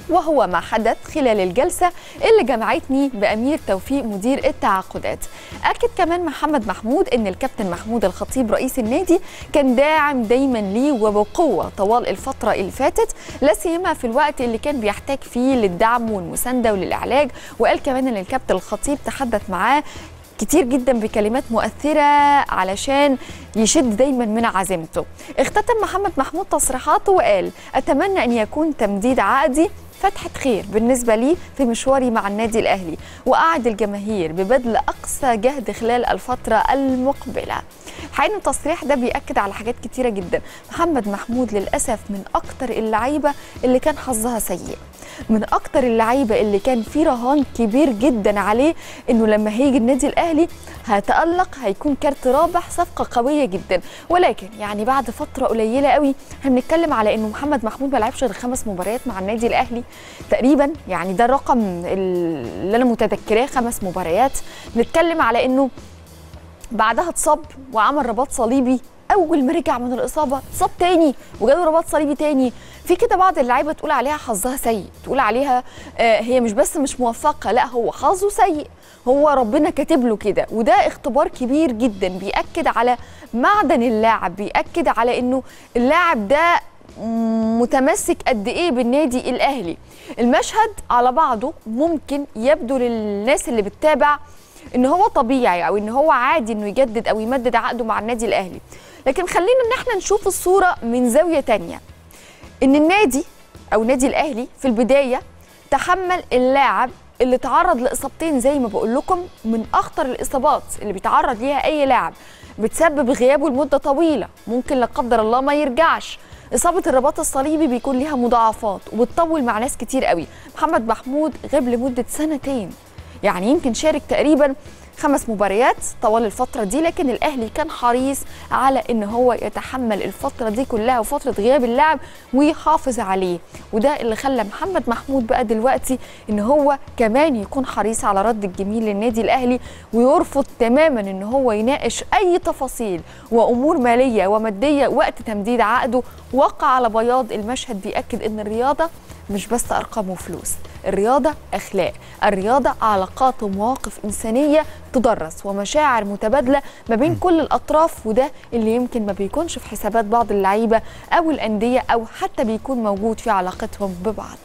وهو ما حدث خلال الجلسة اللي جمعتني بأمير توفيق مدير التعاقدات. أكد كمان محمد محمود أن الكابتن محمود الخطيب رئيس النادي كان داعم دايما لي وبقوة طوال الفترة اللي فاتت، لا سيما في الوقت اللي كان بيحتاج فيه للدعم والمساندة وللعلاج، وقال كمان أن الكابتن الخطيب تحدث معاه كتير جدا بكلمات مؤثرة علشان يشد دايما من عزيمته. اختتم محمد محمود تصريحاته وقال: أتمنى أن يكون تمديد عقدي فتحة خير بالنسبة لي في مشواري مع النادي الأهلي، وأعد الجماهير ببذل أقصى جهد خلال الفترة المقبلة. حين التصريح ده بيأكد على حاجات كتيرة جدا. محمد محمود للأسف من أكتر اللعيبة اللي كان حظها سيء، من أكتر اللعيبة اللي كان في رهان كبير جدا عليه إنه لما هيجي النادي الأهلي هتألق، هيكون كارت رابح، صفقة قوية جدا، ولكن يعني بعد فترة قليلة قوي هنتكلم على إنه محمد محمود ما لعبش غير 5 مباريات مع النادي الأهلي تقريبا، يعني ده الرقم اللي أنا متذكراه، 5 مباريات. نتكلم على إنه بعدها اتصاب وعمل رباط صليبي، اول ما رجع من الاصابه اتصاب تاني وجاله رباط صليبي تاني. في كده بعض اللعيبه تقول عليها حظها سيء، تقول عليها هي مش بس مش موفقه، لا هو حظه سيء، هو ربنا كاتب له كده، وده اختبار كبير جدا بيأكد على معدن اللاعب، بيأكد على انه اللاعب ده متمسك قد ايه بالنادي الاهلي. المشهد على بعضه ممكن يبدو للناس اللي بتتابع ان هو طبيعي او ان هو عادي انه يجدد او يمدد عقده مع النادي الاهلي، لكن خلينا ان احنا نشوف الصوره من زاويه تانية. ان النادي او نادي الاهلي في البدايه تحمل اللاعب اللي تعرض لاصابتين زي ما بقول لكم، من اخطر الاصابات اللي بيتعرض ليها اي لاعب، بتسبب غيابه لمده طويله، ممكن لا قدر الله ما يرجعش. اصابه الرباط الصليبي بيكون ليها مضاعفات وبتطول مع ناس كتير قوي. محمد محمود غاب لمده سنتين، يعني يمكن شارك تقريبا 5 مباريات طوال الفتره دي، لكن الاهلي كان حريص على ان هو يتحمل الفتره دي كلها وفتره غياب اللاعب ويحافظ عليه، وده اللي خلى محمد محمود بقى دلوقتي ان هو كمان يكون حريص على رد الجميل للنادي الاهلي، ويرفض تماما ان هو يناقش اي تفاصيل وامور ماليه وماديه وقت تمديد عقده. وقع على بياض المشهد بيأكد ان الرياضه مش بس ارقام وفلوس، الرياضه اخلاق، الرياضه علاقات ومواقف انسانيه تدرس ومشاعر متبادله ما بين كل الاطراف، وده اللي يمكن ما بيكونش في حسابات بعض اللعيبه او الانديه، او حتى بيكون موجود في علاقتهم ببعض.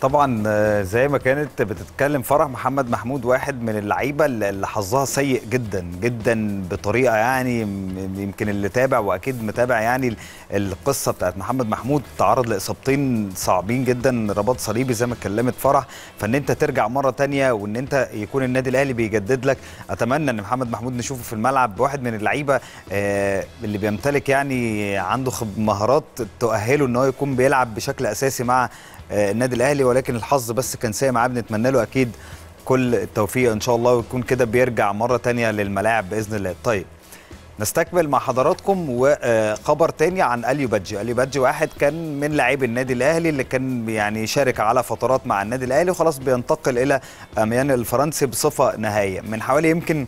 طبعا زي ما كانت بتتكلم فرح، محمد محمود واحد من اللعيبه اللي حظها سيء جدا جدا بطريقه، يعني يمكن اللي تابع واكيد متابع يعني القصه بتاعت محمد محمود، تعرض لاصابتين صعبين جدا، رباط صليبي زي ما اتكلمت فرح، فان انت ترجع مره ثانيه وان انت يكون النادي الاهلي بيجدد لك. اتمنى ان محمد محمود نشوفه في الملعب واحد من اللعيبه اللي بيمتلك يعني عنده مهارات تؤهله ان هو يكون بيلعب بشكل اساسي مع النادي الاهلي، ولكن الحظ بس كان سايق معاه. بنتمنى له اكيد كل التوفيق ان شاء الله، ويكون كده بيرجع مره ثانيه للملاعب باذن الله. طيب نستكمل مع حضراتكم وخبر تاني عن اليو باتجي. اليو باتجي واحد كان من لاعبي النادي الاهلي اللي كان يعني شارك على فترات مع النادي الاهلي، وخلاص بينتقل الى اميان الفرنسي بصفه نهائيه. من حوالي يمكن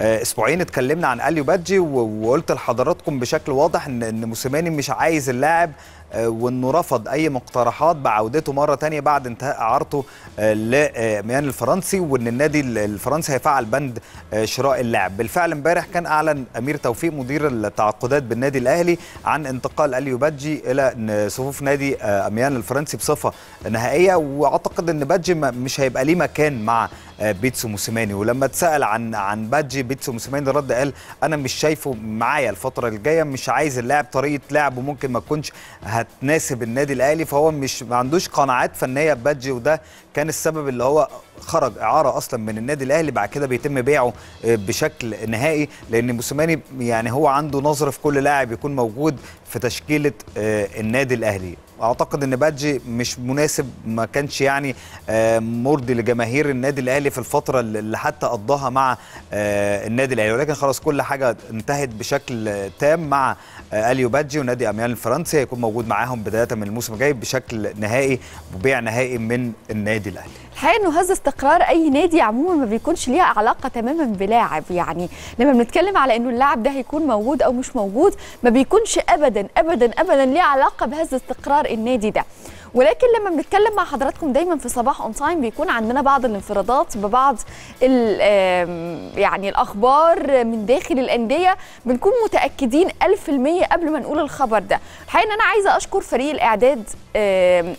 اسبوعين اتكلمنا عن اليو باتجي، وقلت لحضراتكم بشكل واضح ان موسيماني مش عايز اللاعب، وانه رفض اي مقترحات بعودته مره ثانيه بعد انتهاء اعارته لميان الفرنسي، وان النادي الفرنسي هيفعل بند شراء اللاعب. بالفعل امبارح كان اعلن امير توفيق مدير التعاقدات بالنادي الاهلي عن انتقال اليو باتجي الى صفوف نادي اميان الفرنسي بصفه نهائيه، واعتقد ان باتجي مش هيبقى ليه مكان مع بيتسو موسيماني. ولما اتسال عن باتجي، بيتسو موسيماني رد قال انا مش شايفه معايا الفتره الجايه، مش عايز اللاعب، طريقه لعبه ممكن ما تكونش هتناسب النادي الاهلي، فهو مش ما عندوش قناعات فنيه باتجي، وده كان السبب اللي هو خرج اعاره اصلا من النادي الاهلي. بعد كده بيتم بيعه بشكل نهائي، لان موسيماني يعني هو عنده نظره في كل لاعب يكون موجود في تشكيله النادي الاهلي. اعتقد ان باتجي مش مناسب، ما كانش يعني مرضي لجماهير النادي الاهلي في الفتره اللي حتى قضاها مع النادي الاهلي، ولكن خلاص كل حاجه انتهت بشكل تام مع اليو باتجي، ونادي اميان الفرنسي هيكون موجود معاهم بدايه من الموسم الجاي بشكل نهائي وبيع نهائي من النادي الاهلي. الحقيقه انه هذا استقرار اي نادي عموما ما بيكونش ليها علاقه تماما بلاعب، يعني لما بنتكلم على انه اللاعب ده هيكون موجود او مش موجود ما بيكونش ابدا ابدا ابدا ليه علاقه بهذا استقرار النادي ده. ولكن لما بنتكلم مع حضراتكم دايما في صباح اون تايم بيكون عندنا بعض الانفرادات ببعض يعني الاخبار من داخل الانديه، بنكون متاكدين 1000% قبل ما نقول الخبر ده. الحقيقه انا عايزه اشكر فريق الاعداد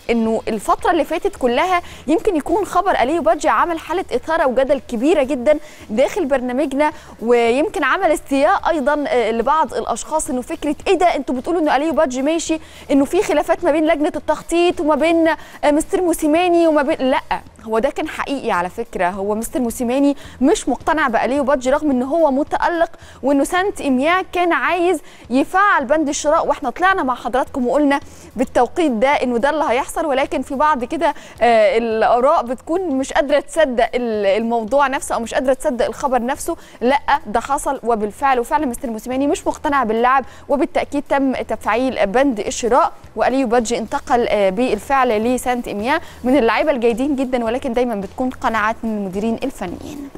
انه الفتره اللي فاتت كلها يمكن يكون خبر اليو باتجي عمل حاله اثاره وجدل كبيره جدا داخل برنامجنا، ويمكن عمل استياء ايضا لبعض الاشخاص انه فكره ايه ده انتوا بتقولوا انه اليو باتجي ماشي، انه في خلافات ما بين لجنه التخطيط وما بين مستر موسيماني وما بين، لا هو ده كان حقيقي على فكره. هو مستر موسيماني مش مقتنع باليو باتجي رغم ان هو متالق، وانه سانت امياه كان عايز يفعل بند الشراء، واحنا طلعنا مع حضراتكم وقلنا بالتوقيت ده انه ده اللي هيحصل، ولكن في بعض كده الاراء بتكون مش قادره تصدق الموضوع نفسه او مش قادره تصدق الخبر نفسه. لا ده حصل وبالفعل، وفعلا مستر موسيماني مش مقتنع باللاعب، وبالتاكيد تم تفعيل بند الشراء واليو باتجي انتقل بالفعل لسانت امياه. من اللعيبه الجيدين جدا، ولكن دايما بتكون قناعات من المديرين الفنيين.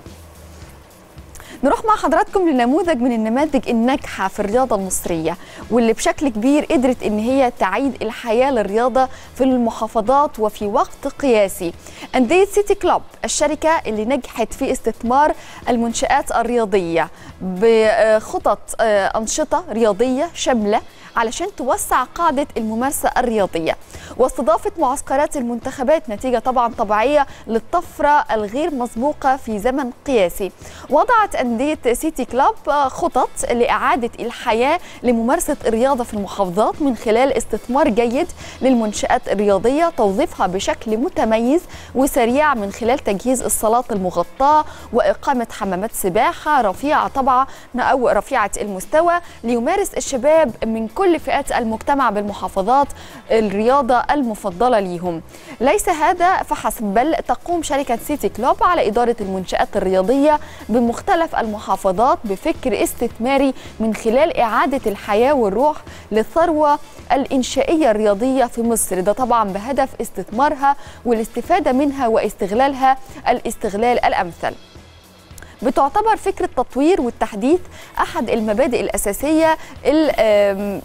نروح مع حضراتكم لنموذج من النماذج الناجحه في الرياضه المصريه، واللي بشكل كبير قدرت ان هي تعيد الحياه للرياضه في المحافظات وفي وقت قياسي. انديه سيتي كلاب الشركه اللي نجحت في استثمار المنشآت الرياضيه بخطط انشطه رياضيه شامله علشان توسع قاعدة الممارسة الرياضية، واستضافت معسكرات المنتخبات نتيجة طبعا طبيعية للطفرة الغير مسبوقة في زمن قياسي. وضعت أندية سيتي كلاب خطط لإعادة الحياة لممارسة الرياضة في المحافظات من خلال استثمار جيد للمنشآت الرياضية، توظيفها بشكل متميز وسريع من خلال تجهيز الصالات المغطاة وإقامة حمامات سباحة رفيعة طبعا أو رفيعة المستوى ليمارس الشباب من كل فئات المجتمع بالمحافظات الرياضة المفضلة ليهم. ليس هذا فحسب، بل تقوم شركة سيتي كلوب على إدارة المنشآت الرياضية بمختلف المحافظات بفكر استثماري من خلال إعادة الحياة والروح للثروة الإنشائية الرياضية في مصر، ده طبعا بهدف استثمارها والاستفادة منها واستغلالها الاستغلال الأمثل. بتعتبر فكرة التطوير والتحديث أحد المبادئ الأساسية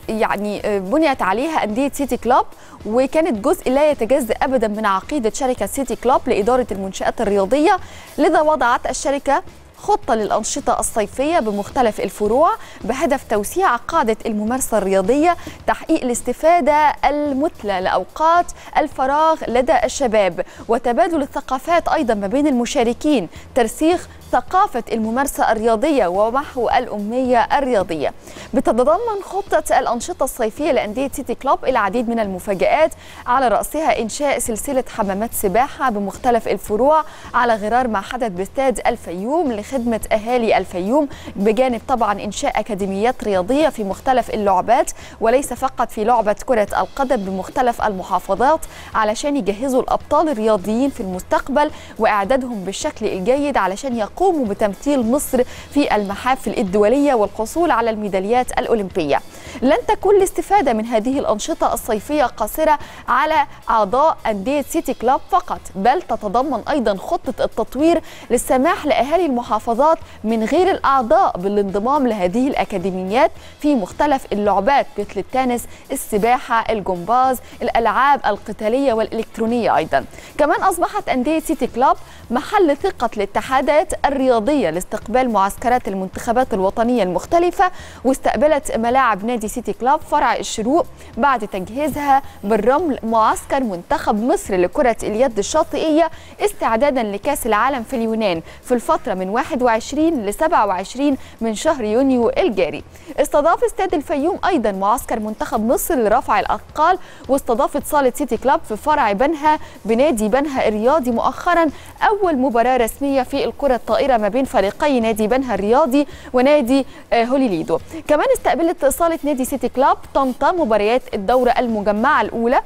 يعني بنيت عليها أندية سيتي كلاب، وكانت جزء لا يتجزأ أبدا من عقيدة شركة سيتي كلاب لإدارة المنشآت الرياضية. لذا وضعت الشركة خطة للأنشطة الصيفية بمختلف الفروع بهدف توسيع قاعدة الممارسة الرياضية، تحقيق الاستفادة المثلى لأوقات الفراغ لدى الشباب، وتبادل الثقافات أيضا ما بين المشاركين، ترسيخ ثقافة الممارسة الرياضية ومحو الأمية الرياضية. بتتضمن خطة الأنشطة الصيفية لأندية سيتي كلاب العديد من المفاجآت، على رأسها إنشاء سلسلة حمامات سباحة بمختلف الفروع على غرار ما حدث باستاد الفيوم لخدمة أهالي الفيوم، بجانب طبعا إنشاء أكاديميات رياضية في مختلف اللعبات، وليس فقط في لعبة كرة القدم، بمختلف المحافظات علشان يجهزوا الأبطال الرياضيين في المستقبل وإعدادهم بالشكل الجيد علشان يقوموا بتمثيل مصر في المحافل الدولية والحصول على الميداليات الأولمبية. لن تكون الاستفادة من هذه الأنشطة الصيفية قاصرة على أعضاء أندية سيتي كلاب فقط، بل تتضمن أيضا خطة التطوير للسماح لأهالي المحافظات من غير الأعضاء بالانضمام لهذه الأكاديميات في مختلف اللعبات مثل التنس، السباحة، الجمباز، الألعاب القتالية والإلكترونية أيضا. كمان أصبحت أندية سيتي كلاب محل ثقة الاتحادات الرياضية لاستقبال معسكرات المنتخبات الوطنية المختلفة، واستقبلت ملاعب نادي سيتي كلاب فرع الشروق بعد تجهيزها بالرمل معسكر منتخب مصر لكرة اليد الشاطئية استعدادا لكأس العالم في اليونان في الفترة من 21 ل 27 من شهر يونيو الجاري. استضاف استاد الفيوم أيضا معسكر منتخب مصر لرفع الأثقال، واستضافت صالة سيتي كلاب في فرع بنها بنادي بنها الرياضي مؤخرا أول مباراة رسمية في الكرة الطائرة ما بين فريقي نادي بنها الرياضي ونادي هوليليدو. كمان استقبلت صالة نادي سيتي كلاب طنطا مباريات الدورة المجمعة الأولى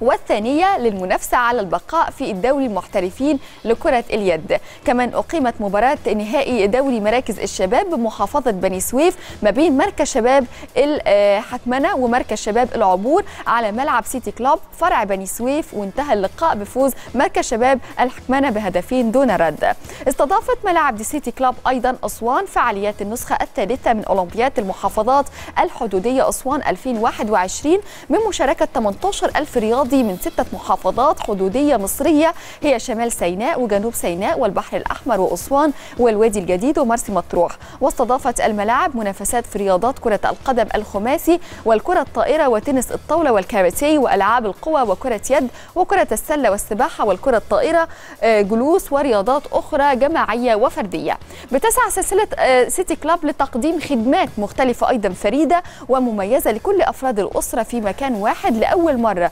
والثانية للمنافسة على البقاء في الدوري المحترفين لكرة اليد. كمان أقيمت مباراة نهائي دوري مراكز الشباب بمحافظة بني سويف ما بين مركز شباب الحكمنة ومركز شباب العبور على ملعب سيتي كلاب فرع بني سويف، وانتهى اللقاء بفوز مركز شباب الحكمنة بهدفين دون رد. استضافت ملاعب دي سيتي كلاب أيضا أسوان فعاليات النسخة الثالثة من أولمبياد المحافظات الحدودية أسوان 2021 من مشاركة 18,000 رياضي من 6 محافظات حدودية مصرية هي شمال سيناء وجنوب سيناء والبحر الأحمر وأسوان والوادي الجديد ومرسى مطروح. واستضافت الملاعب منافسات في رياضات كرة القدم الخماسي والكرة الطائرة وتنس الطاولة والكاراتيه وألعاب القوى وكرة يد وكرة السلة والسباحة والكرة الطائرة جلوس ورياضات أخرى جماعية وفردية. بتسعى سلسلة سيتي كلاب لتقديم خدمات مختلفة أيضا فريدة ومميزة لكل أفراد الأسرة في مكان واحد لأول مرة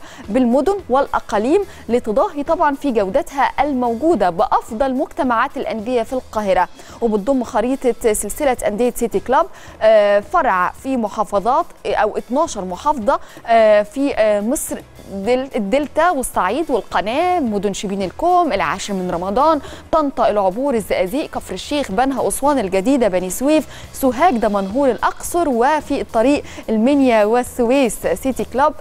المدن والأقاليم، لتضاهي طبعا في جودتها الموجودة بأفضل مجتمعات الأندية في القاهرة. وبتضم خريطة سلسلة أندية سيتي كلاب فرع في محافظات أو 12 محافظة في مصر، الدلتا والصعيد والقناة، مدن شبين الكوم، العاشر من رمضان، طنطا، العبور، الزقازيق، كفر الشيخ، بنها، أسوان الجديدة، بني سويف، سوهاج، دمنهور، الأقصر، وفي الطريق المنيا والسويس. سيتي كلاب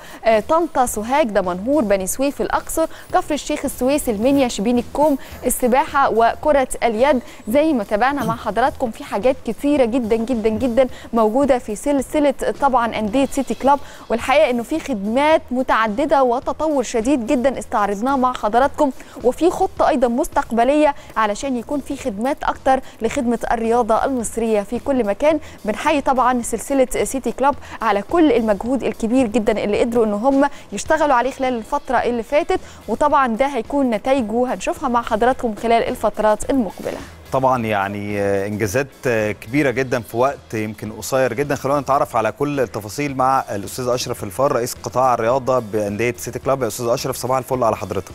طنطا، سوهاج، دمنهور، دمنهور، بني سويف، الأقصر، كفر الشيخ، السويس، المنيا، شبين الكوم، السباحة وكرة اليد. زي ما تابعنا مع حضراتكم في حاجات كتيرة جدا جدا جدا موجودة في سلسلة طبعا أندية سيتي كلاب، والحقيقة إنه في خدمات متعددة وتطور شديد جدا استعرضناه مع حضراتكم، وفي خطة أيضا مستقبلية علشان يكون في خدمات أكتر لخدمة الرياضة المصرية في كل مكان. بنحيي طبعا سلسلة سيتي كلاب على كل المجهود الكبير جدا اللي قدروا إن هم يشتغلوا عليه خلال الفترة اللي فاتت، وطبعا ده هيكون نتائجه هنشوفها مع حضراتكم خلال الفترات المقبلة. طبعا يعني انجازات كبيره جدا في وقت يمكن قصير جدا. خلونا نتعرف على كل التفاصيل مع الاستاذ اشرف الفار، رئيس قطاع الرياضه بانديه سيتي كلاب. يا استاذ اشرف صباح الفل على حضرتك.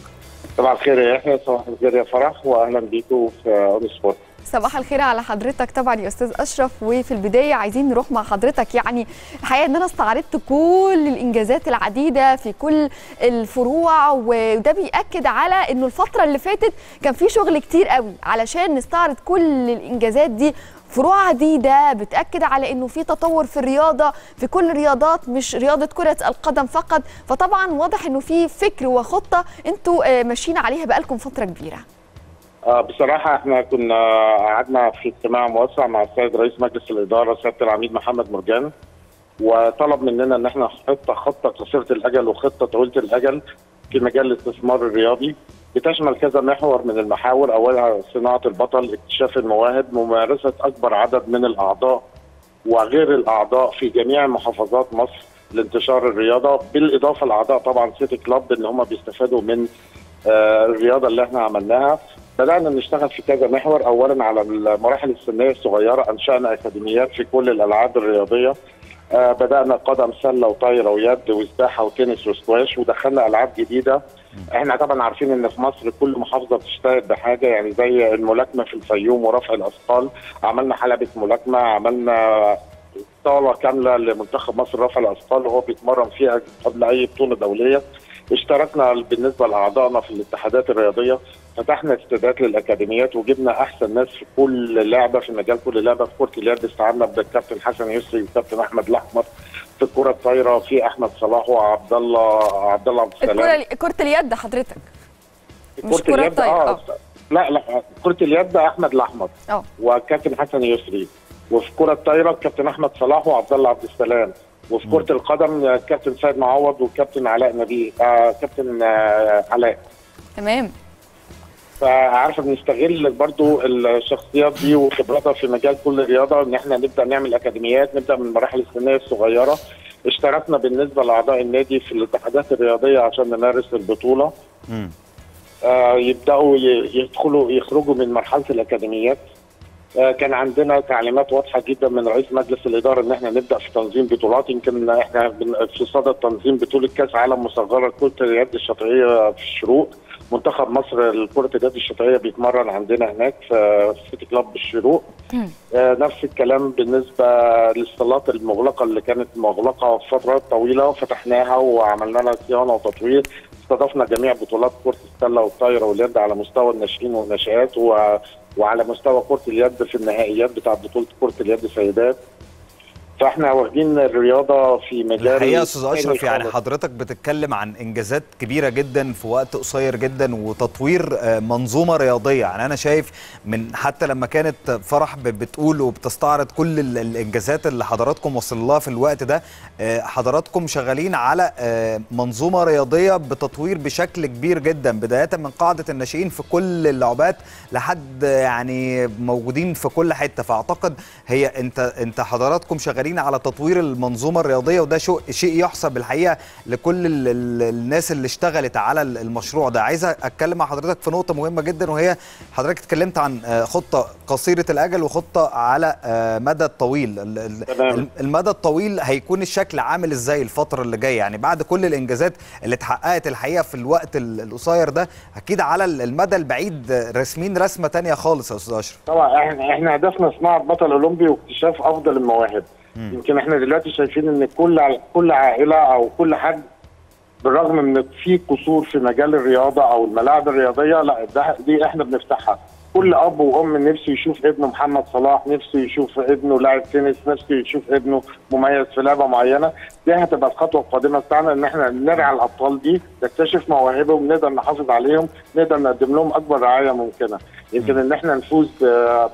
صباح الخير يا يحيى، صباح الخير يا فرح، واهلا بيكم في اون سبورت. صباح الخير على حضرتك طبعا يا استاذ اشرف. وفي البدايه عايزين نروح مع حضرتك، يعني الحقيقه ان انا استعرضت كل الانجازات العديده في كل الفروع، وده بياكد على انه الفتره اللي فاتت كان في شغل كتير قوي علشان نستعرض كل الانجازات دي. فروع عديده بتاكد على انه في تطور في الرياضه في كل الرياضات، مش رياضه كره القدم فقط. فطبعا واضح انه في فكر وخطه انتوا ماشيين عليها بقالكم فتره كبيره. بصراحة احنا كنا قعدنا في اجتماع موسع مع السيد رئيس مجلس الإدارة سيادة العميد محمد مرجان، وطلب مننا ان احنا نحط خطة قصيرة الأجل وخطة طويلة الأجل في مجال الاستثمار الرياضي، بتشمل كذا محور من المحاور، أولها صناعة البطل، اكتشاف المواهب، ممارسة أكبر عدد من الأعضاء وغير الأعضاء في جميع محافظات مصر لانتشار الرياضة، بالإضافة لأعضاء طبعا سيتي كلاب ان هم بيستفادوا من الرياضة اللي احنا عملناها. بدأنا نشتغل في كذا محور، أولاً على المراحل السنية الصغيرة، أنشأنا أكاديميات في كل الألعاب الرياضية، بدأنا قدم سلة وطايرة ويد وسباحة وتنس وسكواش، ودخلنا ألعاب جديدة. احنا طبعاً عارفين إن في مصر كل محافظة بتشتهد بحاجة، يعني زي الملاكمة في الفيوم ورفع الأثقال، عملنا حلبة ملاكمة، عملنا صالة كاملة لمنتخب مصر رفع الأثقال وهو بيتمرن فيها قبل أي بطولة دولية. اشتركنا بالنسبة لأعضائنا في الاتحادات الرياضية، فتحنا استادات للأكاديميات وجبنا أحسن ناس في كل لعبة، في مجال كل لعبة. في كرة اليد استعنا بالكابتن حسن يسري والكابتن أحمد الأحمر، في الكرة الطايرة في أحمد صلاح وعبد الله عبد السلام. كرة اليد حضرتك مش كرة الطايرة؟ لا كرة اليد أحمد الأحمر والكابتن حسن يسري، وفي كرة الطايرة الكابتن أحمد صلاح وعبد الله عبد السلام، وفي كرة القدم الكابتن سيد معوض والكابتن علاء نبيل كابتن علاء. تمام. فعارفه بنستغل برضو الشخصيات دي وخبراتها في مجال كل رياضه ان احنا نبدا نعمل اكاديميات، نبدا من المراحل السنيه الصغيره. اشتركنا بالنسبه لاعضاء النادي في الاتحادات الرياضيه عشان نمارس البطوله. يبداوا يخرجوا من مرحله الاكاديميات. كان عندنا تعليمات واضحه جدا من رئيس مجلس الاداره ان احنا نبدا في تنظيم بطولات. يمكن احنا في صدد تنظيم بطوله كاس عالم مصغره لكره اليد الشاطئيه في الشروق، منتخب مصر لكره اليد الشاطئيه بيتمرن عندنا هناك في سيتي كلاب بالشروق. نفس الكلام بالنسبه للصالات المغلقه اللي كانت مغلقه فتره طويله، فتحناها وعملنا لها صيانه وتطوير، استضفنا جميع بطولات كره السله والطايره واليد على مستوى الناشئين والناشئات وعلى مستوى كرة اليد في النهائيات بتاع بطولة كرة اليد سيدات. فاحنا واخدين الرياضة في مجال. الحقيقة يا استاذ اشرف يعني حضرتك بتتكلم عن انجازات كبيرة جدا في وقت قصير جدا وتطوير منظومة رياضية. يعني انا شايف من حتى لما كانت فرح بتقول وبتستعرض كل الانجازات اللي حضراتكم وصل لها في الوقت ده، حضراتكم شغالين على منظومة رياضية بتطوير بشكل كبير جدا، بداية من قاعدة الناشئين في كل اللعبات لحد يعني موجودين في كل حتة. فاعتقد هي انت حضراتكم شغالين على تطوير المنظومه الرياضيه، وده شيء يحسب الحقيقه لكل الناس اللي اشتغلت على المشروع ده. عايز اتكلم مع حضرتك في نقطه مهمه جدا، وهي حضرتك اتكلمت عن خطه قصيره الاجل وخطه على مدى الطويل. المدى الطويل هيكون الشكل عامل ازاي الفتره اللي جايه؟ يعني بعد كل الانجازات اللي اتحققت الحقيقه في الوقت القصير ده، اكيد على المدى البعيد راسمين رسمه ثانيه خالص يا استاذ اشرف. طبعا احنا هدفنا صناعه بطل اولمبي واكتشاف افضل المواهب. يمكن احنا دلوقتي شايفين ان كل عائله او كل حد، بالرغم من في قصور في مجال الرياضه او الملاعب الرياضيه، لا دي احنا بنفتحها. كل اب وام نفسه يشوف ابنه محمد صلاح، نفسه يشوف ابنه لاعب تنس، نفسه يشوف ابنه مميز في لعبه معينه. دي هتبقى الخطوه القادمه بتاعنا، ان احنا نرعى الابطال دي، نكتشف مواهبهم، نقدر نحافظ عليهم، نقدر نقدم لهم اكبر رعايه ممكنه. يمكن ان احنا نفوز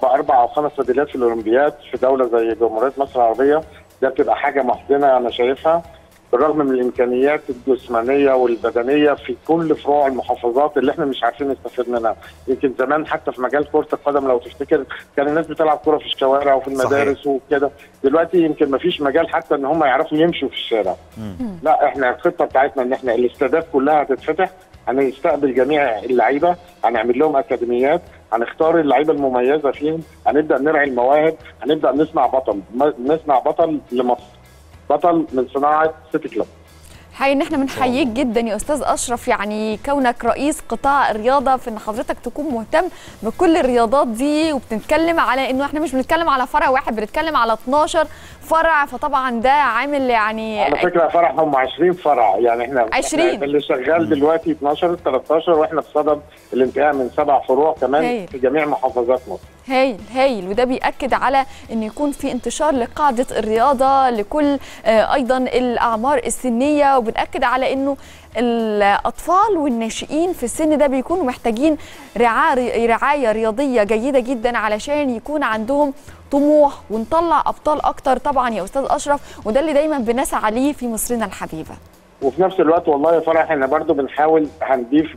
باربع او خمس ميداليات في الاولمبياد في دوله زي جمهوريه مصر العربيه، ده بتبقى حاجه محزنه انا شايفها، بالرغم من الامكانيات الجسمانيه والبدنيه في كل فروع المحافظات اللي احنا مش عارفين نستفيد منها. يمكن زمان حتى في مجال كره القدم لو تفتكر كان الناس بتلعب كره في الشوارع وفي المدارس وكده، دلوقتي يمكن ما فيش مجال حتى ان هم يعرفوا يمشوا في الشارع. لا، احنا الخطه بتاعتنا ان احنا الاستادات كلها هتتفتح، هنستقبل جميع اللعيبه، هنعمل لهم اكاديميات، هنختار اللعيبه المميزه فيهم، هنبدا نرعي المواهب، هنبدا نصنع بطل لمصر، بطل من صناعه سيتي كلاب. حقيقي ان احنا بنحييك جدا يا استاذ اشرف، يعني كونك رئيس قطاع الرياضه، في ان حضرتك تكون مهتم بكل الرياضات دي، وبتتكلم على انه احنا مش بنتكلم على فرع واحد، بنتكلم على 12 فرع، فطبعا ده عامل يعني على فكره فرع هم 20 فرع، يعني احنا 20 اللي شغال دلوقتي 12 13 واحنا بصدد الانتهاء من 7 فروع كمان في جميع محافظات مصر. هايل، وده بيأكد على ان يكون في انتشار لقاعده الرياضه لكل ايضا الاعمار السنيه، وبنأكد على انه الاطفال والناشئين في السن ده بيكونوا محتاجين رعايه رياضيه جيده جدا علشان يكون عندهم طموح ونطلع ابطال اكتر طبعا يا استاذ اشرف، وده اللي دايما بنسعى عليه في مصرنا الحبيبه. وفي نفس الوقت والله يا فرح احنا برضو بنحاول هنضيف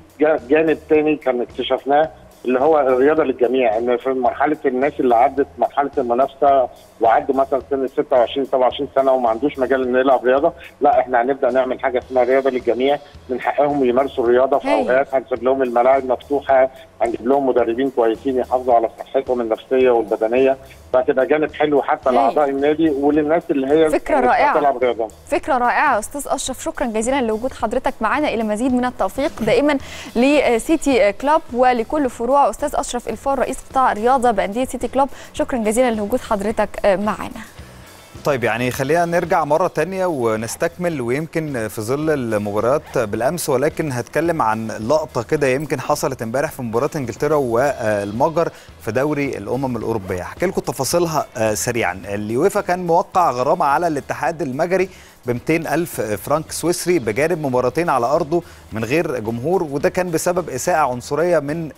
جانب تاني كان اكتشفناه، اللي هو الرياضه للجميع، ان في مرحله الناس اللي عدت مرحله المنافسه وعدوا مثلا سن 26 27 سنه وما عندوش مجال انه يلعب رياضه، لا احنا هنبدا نعمل حاجه اسمها رياضه للجميع، من حقهم يمارسوا الرياضه في اوقات، هنسيب لهم الملاعب مفتوحه، هنجيب لهم مدربين كويسين يحافظوا على صحتهم النفسيه والبدنيه، فهتبقى جانب حلو حتى لاعضاء النادي وللناس اللي هي بتلعب رياضه. فكره رائعه استاذ اشرف، شكرا جزيلا لوجود حضرتك معنا، الى مزيد من التوفيق دائما لسيتي كلاب ولكل فروع. أستاذ أشرف الفار رئيس قطاع الرياضة بأندية سيتي كلاب، شكرا جزيلا لوجود حضرتك معنا. طيب يعني خلينا نرجع مرة تانية ونستكمل، ويمكن في ظل المباريات بالأمس، ولكن هتكلم عن لقطة كده يمكن حصلت امبارح في مباراة انجلترا والمجر في دوري الأمم الأوروبية، هحكي لكم تفاصيلها سريعا. اليويفا كان موقع غرامة على الاتحاد المجري ب 200,000 فرنك سويسري بجانب مباراتين على أرضه من غير جمهور، وده كان بسبب إساءة عنصرية من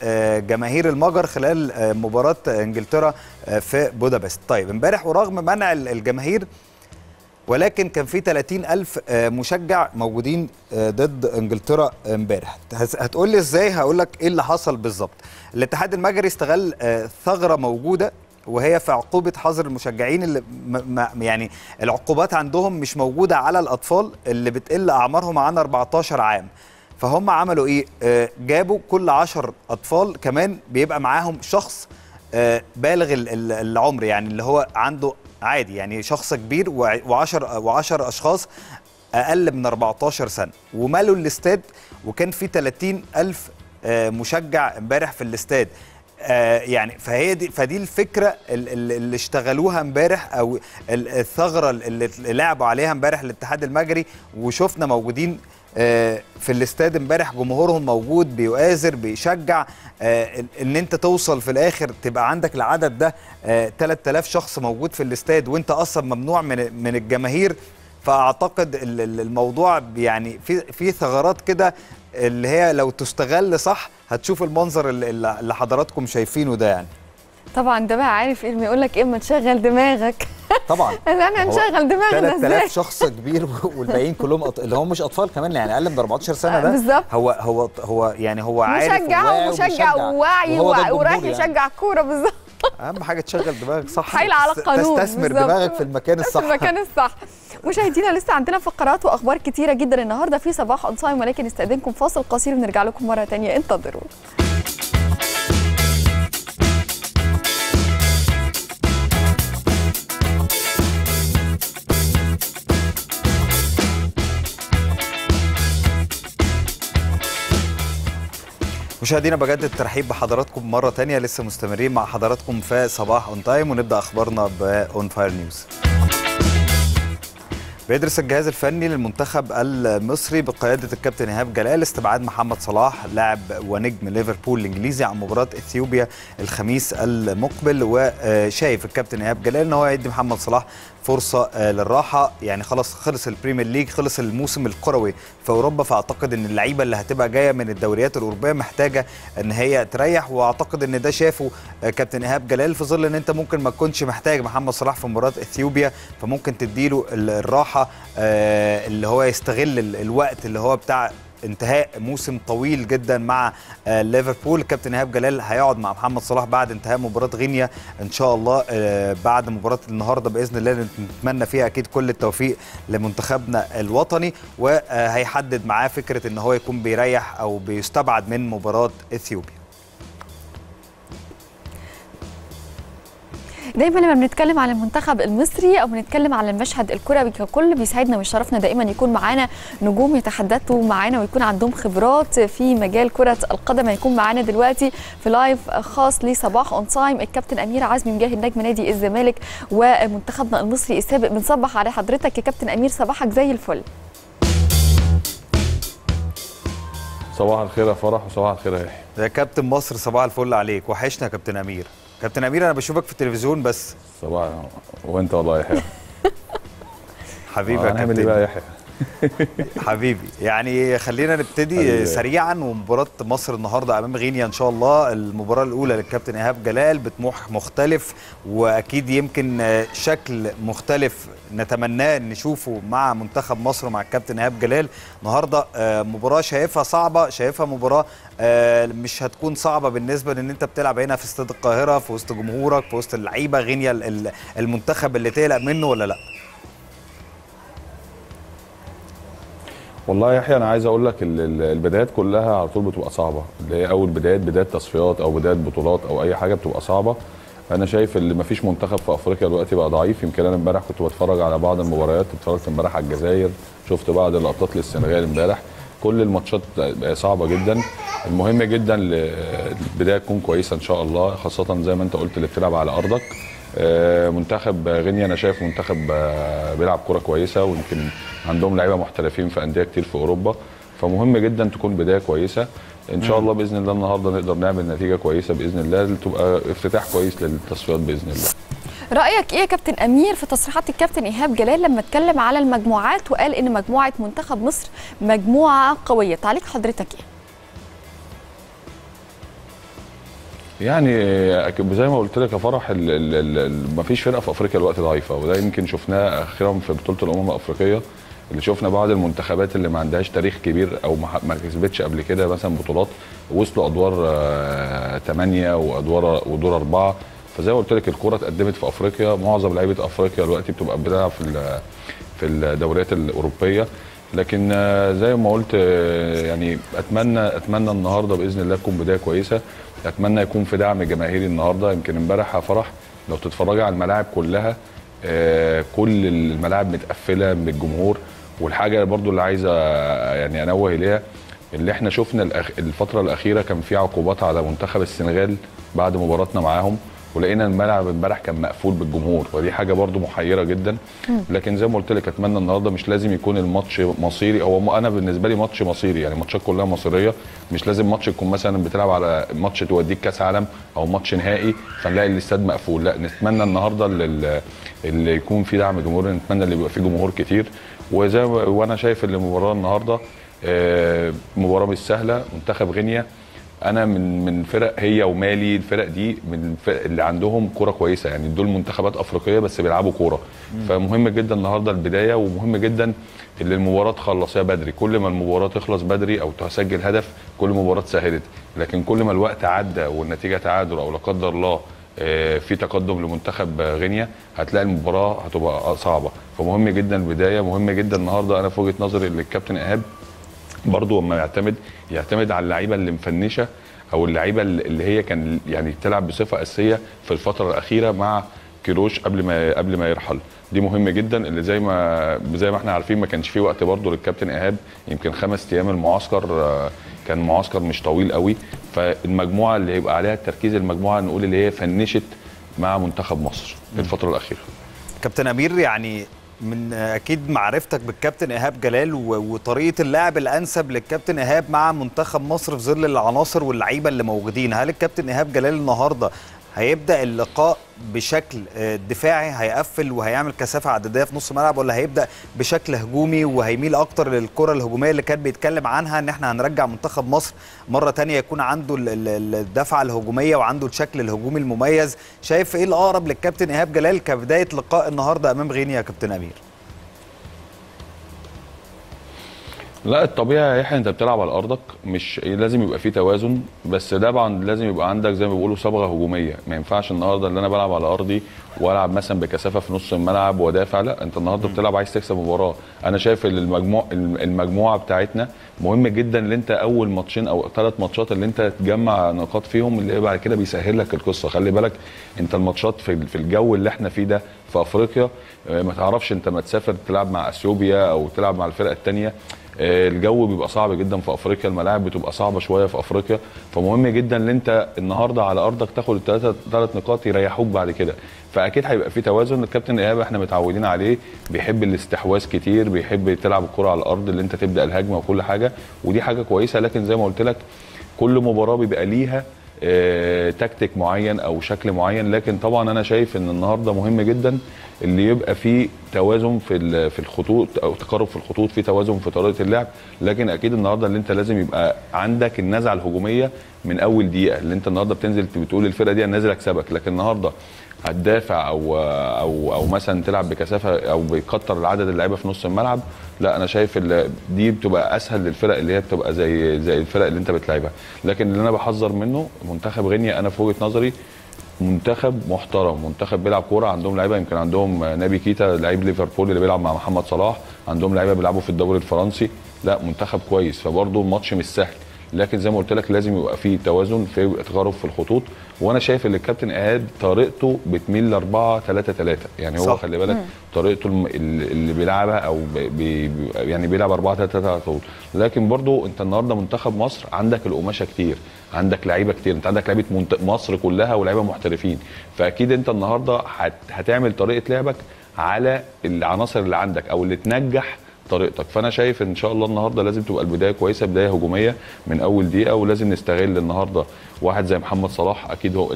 جماهير المجر خلال مباراة إنجلترا في بودابست. طيب امبارح ورغم منع الجماهير ولكن كان في 30,000 مشجع موجودين ضد إنجلترا امبارح. هتقول لي إزاي؟ هقول لك إيه اللي حصل بالظبط. الاتحاد المجري استغل ثغرة موجودة وهي في عقوبة حظر المشجعين، اللي يعني العقوبات عندهم مش موجودة على الأطفال اللي بتقل أعمارهم عن 14 عام، فهم عملوا إيه؟ جابوا كل 10 أطفال كمان بيبقى معاهم شخص بالغ العمر، يعني اللي هو عنده عادي يعني شخص كبير، وعشر أشخاص أقل من 14 سنة، ومالوا الاستاد، وكان في 30,000 مشجع امبارح في الاستاد. يعني فدي الفكره اللي اشتغلوها امبارح، او الثغره اللي لعبوا عليها امبارح الاتحاد المجري، وشفنا موجودين في الاستاد امبارح جمهورهم موجود بيؤازر بيشجع، ان انت توصل في الاخر تبقى عندك العدد ده 3000 شخص موجود في الاستاد وانت اصلا ممنوع من الجماهير. فاعتقد الموضوع يعني في ثغرات كده اللي هي لو تستغل صح هتشوف المنظر اللي حضراتكم شايفينه ده. يعني طبعا ده بقى عارف ايه اللي يقول لك، اما تشغل دماغك طبعا انا هنشغل دماغنا ازاي؟ 3000 شخص كبير والباقيين كلهم اللي هم مش اطفال كمان، يعني اقل من 14 سنه ده بالظبط. هو يعني هو عارف مشجع وواعي ورايح يشجع كوره بالظبط. اهم حاجه تشغل دماغك صح، حايل على القانون، تستثمر دماغك في المكان الصح مشاهدينا لسه عندنا فقرات واخبار كتيره جدا النهارده في صباح أون تايم، ولكن نستأذنكم فاصل قصير ونرجع لكم مره ثانيه، انتظرونا. مشاهدينا بجد الترحيب بحضراتكم مره ثانيه، لسه مستمرين مع حضراتكم في صباح أون تايم، ونبدا اخبارنا بأون فاير نيوز. بيدرس الجهاز الفني للمنتخب المصري بقيادة الكابتن إيهاب جلال استبعاد محمد صلاح لاعب ونجم ليفربول الإنجليزي عن مباراة إثيوبيا الخميس المقبل، وشايف الكابتن إيهاب جلال إن هو هيدي محمد صلاح فرصة للراحة. يعني خلاص خلص البريمير ليج، خلص الموسم الكروي في أوروبا، فأعتقد إن اللعيبة اللي هتبقى جاية من الدوريات الأوروبية محتاجة إن هي تريح، وأعتقد إن ده شافه كابتن إيهاب جلال في ظل إن أنت ممكن ما تكونش محتاج محمد صلاح في مباراة إثيوبيا، فممكن تديله الراحة اللي هو يستغل الوقت اللي هو بتاع انتهاء موسم طويل جدا مع ليفربول. كابتن إيهاب جلال هيقعد مع محمد صلاح بعد انتهاء مباراة غينيا ان شاء الله، بعد مباراة النهارده باذن الله نتمنى فيها اكيد كل التوفيق لمنتخبنا الوطني، وهيحدد معاه فكرة ان هو يكون بيريح او بيستبعد من مباراة اثيوبيا. دايما لما بنتكلم على المنتخب المصري او بنتكلم على المشهد الكروي ككل بيسعدنا ويشرفنا دائما يكون معانا نجوم يتحدثوا معانا ويكون عندهم خبرات في مجال كرة القدم. هيكون معانا دلوقتي في لايف خاص لصباح اون تايم الكابتن أمير عزمي مجاهد نجم نادي الزمالك ومنتخبنا المصري السابق. بنصبح على حضرتك يا كابتن أمير، صباحك زي الفل. صباح الخير يا فرح وصباح الخير يا يحيى. يا كابتن مصر صباح الفل عليك، وحشنا يا كابتن أمير. كابتن أمير أنا بشوفك في التلفزيون بس. صباح وأنت والله يا يحيى. حبيبي يا كابتن. بقى يحيى. حبيبي، يعني خلينا نبتدي سريعا. ومباراة مصر النهارده أمام غينيا إن شاء الله، المباراة الأولى للكابتن إيهاب جلال بطموح مختلف، وأكيد يمكن شكل مختلف نتمناه نشوفه مع منتخب مصر ومع الكابتن إيهاب جلال. النهارده مباراة شايفها صعبة، شايفها مباراة مش هتكون صعبه بالنسبه لان انت بتلعب هنا في استاد القاهره في وسط جمهورك في وسط اللعيبه. غينيا المنتخب اللي تقلق منه ولا لا؟ والله يا يحيى انا عايز اقول لك البدايات كلها على طول بتبقى صعبه، اللي هي اول بدايه تصفيات او بدايه بطولات او اي حاجه بتبقى صعبه. انا شايف ان مفيش منتخب في افريقيا دلوقتي بقى ضعيف. يمكن انا امبارح كنت بتفرج على بعض المباريات، اتفرجت امبارح على الجزائر، شفت بعض اللقطات للسنغال امبارح. كل الماتشات صعبه جدا. المهم جدا البدايه تكون كويسه ان شاء الله، خاصه زي ما انت قلت اللي بتلعب على ارضك. منتخب غينيا انا شايف منتخب بيلعب كره كويسه، ويمكن عندهم لعيبه محترفين في انديه كتير في اوروبا، فمهم جدا تكون بدايه كويسه ان شاء الله. باذن الله النهارده نقدر نعمل نتيجه كويسه باذن الله، تبقى افتتاح كويس للتصفيات باذن الله. رأيك إيه يا كابتن أمير في تصريحات الكابتن إيهاب جلال لما اتكلم على المجموعات وقال إن مجموعة منتخب مصر مجموعة قوية؟ تعليق حضرتك إيه؟ يعني زي ما قلت لك يا فرح، مفيش فرقة في أفريقيا الوقت ضعيفة، وده يمكن شفناه أخيرا في بطولة الأمم الأفريقية، اللي شفنا بعض المنتخبات اللي ما عندهاش تاريخ كبير او ما كسبتش قبل كده مثلا بطولات، وصلوا أدوار 8 ودور 4. فزي ما قلت لك الكوره اتقدمت في افريقيا، معظم لعيبه افريقيا دلوقتي بتبقى بتلعب في الدوريات الاوروبيه. لكن زي ما قلت يعني اتمنى النهارده باذن الله تكون بدايه كويسه، اتمنى يكون في دعم جماهيري النهارده. يمكن امبارح يا فرح لو تتفرجي على الملاعب كلها، كل الملاعب متقفله من الجمهور. والحاجه برضو اللي عايزه يعني انوه اليها، اللي احنا شفنا الفتره الاخيره كان في عقوبات على منتخب السنغال بعد مباراتنا معاهم، ولقينا الملعب امبارح كان مقفول بالجمهور، ودي حاجه برده محيره جدا. لكن زي ما قلت لك اتمنى النهارده مش لازم يكون الماتش مصيري، هو انا بالنسبه لي ماتش مصيري، يعني الماتشات كلها مصيريه. مش لازم ماتش تكون مثلا بتلعب على ماتش توديك كاس عالم او ماتش نهائي فنلاقي الاستاد مقفول، لا نتمنى النهارده اللي يكون في دعم جمهور، نتمنى اللي يبقى فيه جمهور كتير. وانا شايف ان المباراه النهارده مباراه مش سهله. منتخب غينيا انا من فرق، هي ومالي الفرق دي من الفرق اللي عندهم كوره كويسه، يعني دول منتخبات افريقيه بس بيلعبوا كوره. فمهم جدا النهارده البدايه، ومهم جدا اللي المباراه تخلصها بدري. كل ما المباراه تخلص بدري او تسجل هدف كل مباراه سهلت، لكن كل ما الوقت عدى والنتيجه تعادل او لا قدر الله في تقدم لمنتخب غينيا هتلاقي المباراه هتبقى صعبه. فمهم جدا البدايه، مهم جدا النهارده. انا في وجهه نظري ان الكابتن إيهاب برضه لما يعتمد على اللعيبه اللي مفنشه او اللعيبه اللي هي كان يعني بتلعب بصفه اساسيه في الفتره الاخيره مع كيروش قبل ما يرحل. دي مهم جدا، اللي زي ما احنا عارفين ما كانش فيه وقت برضه للكابتن إيهاب، يمكن 5 ايام المعسكر كان معسكر مش طويل قوي. فالمجموعه اللي هيبقى عليها التركيز المجموعه نقول اللي هي فنشت مع منتخب مصر الفتره الاخيره. كابتن أمير يعني من اكيد معرفتك بالكابتن ايهاب جلال وطريقه اللعب الانسب للكابتن ايهاب مع منتخب مصر في ظل العناصر واللعيبه اللي موجودين، هل الكابتن ايهاب جلال النهارده هيبدا اللقاء بشكل دفاعي هيقفل وهيعمل كثافه عدديه في نص الملعب، ولا هيبدا بشكل هجومي وهيميل اكتر للكره الهجوميه اللي كان بيتكلم عنها ان احنا هنرجع منتخب مصر مره ثانيه يكون عنده الدفعه الهجوميه وعنده الشكل الهجومي المميز؟ شايف ايه الاقرب للكابتن ايهاب جلال كبدايه لقاء النهارده امام غينيا يا كابتن امير؟ لا الطبيعي يحيى انت بتلعب على ارضك، مش لازم يبقى فيه توازن، بس طبعا لازم يبقى عندك زي ما بيقولوا صبغه هجوميه. ما ينفعش النهارده اللي انا بلعب على ارضي والعب مثلا بكثافه في نص الملعب وادافع، لا انت النهارده بتلعب عايز تكسب مباراه. انا شايف ان المجموعه بتاعتنا مهم جدا، اللي انت اول ماتشين او ثلاث ماتشات اللي انت تجمع نقاط فيهم، اللي بعد كده بيسهل لك القصه. خلي بالك انت الماتشات في الجو اللي احنا فيه ده في افريقيا، ما تعرفش انت ما تسافر تلعب مع اثيوبيا او تلعب مع الفرقه الثانيه، الجو بيبقى صعب جدا في افريقيا، الملاعب بتبقى صعبه شويه في افريقيا، فمهم جدا ان انت النهارده على ارضك تاخد الثلاث نقاط يريحوك بعد كده. فاكيد هيبقى في توازن. الكابتن ايهاب احنا متعودين عليه، بيحب الاستحواذ كتير، بيحب تلعب الكره على الارض، اللي انت تبدا الهجمه وكل حاجه، ودي حاجه كويسه. لكن زي ما قلت لك كل مباراه بيبقى ليها تكتيك معين او شكل معين، لكن طبعا انا شايف ان النهارده مهم جدا اللي يبقى فيه توازن في الخطوط او تقارب في الخطوط، في توازن في طريقه اللعب. لكن اكيد النهارده اللي انت لازم يبقى عندك النزعه الهجوميه من اول دقيقه، اللي انت النهارده بتنزل بتقول للفرقه دي انا نازل اكسبك، لكن النهارده هتدافع او مثلا تلعب بكثافه او بيكتر العدد اللعيبه في نص الملعب، لا انا شايف دي بتبقى اسهل للفرق اللي هي بتبقى زي الفرق اللي انت بتلعبها. لكن اللي انا بحذر منه منتخب غينيا، انا في وجهه نظري منتخب محترم، منتخب بيلعب كوره، عندهم لعيبه، يمكن عندهم نابي كيتا لعيب ليفربول اللي بيلعب مع محمد صلاح، عندهم لعيبه بيلعبوا في الدوري الفرنسي، لا منتخب كويس، فبرضه الماتش مش سهل. لكن زي ما قلت لك لازم يبقى في توازن، في تقارب في الخطوط، وانا شايف ان الكابتن ايهاب طريقته بتميل ل 4-3-3 يعني صح. هو خلي بالك طريقته اللي بيلعبها او يعني بيلعب 4-3-3 على طول. لكن برضو انت النهارده منتخب مصر عندك القماشه كتير، عندك لعيبه كتير، انت عندك لعيبه مصر كلها ولعيبه محترفين، فاكيد انت النهارده هتعمل طريقه لعبك على العناصر اللي عندك او اللي تنجح طريقتك. فانا شايف ان شاء الله النهارده لازم تبقى البدايه كويسه، بدايه هجوميه من اول دقيقه، ولازم نستغل النهارده واحد زي محمد صلاح، اكيد هو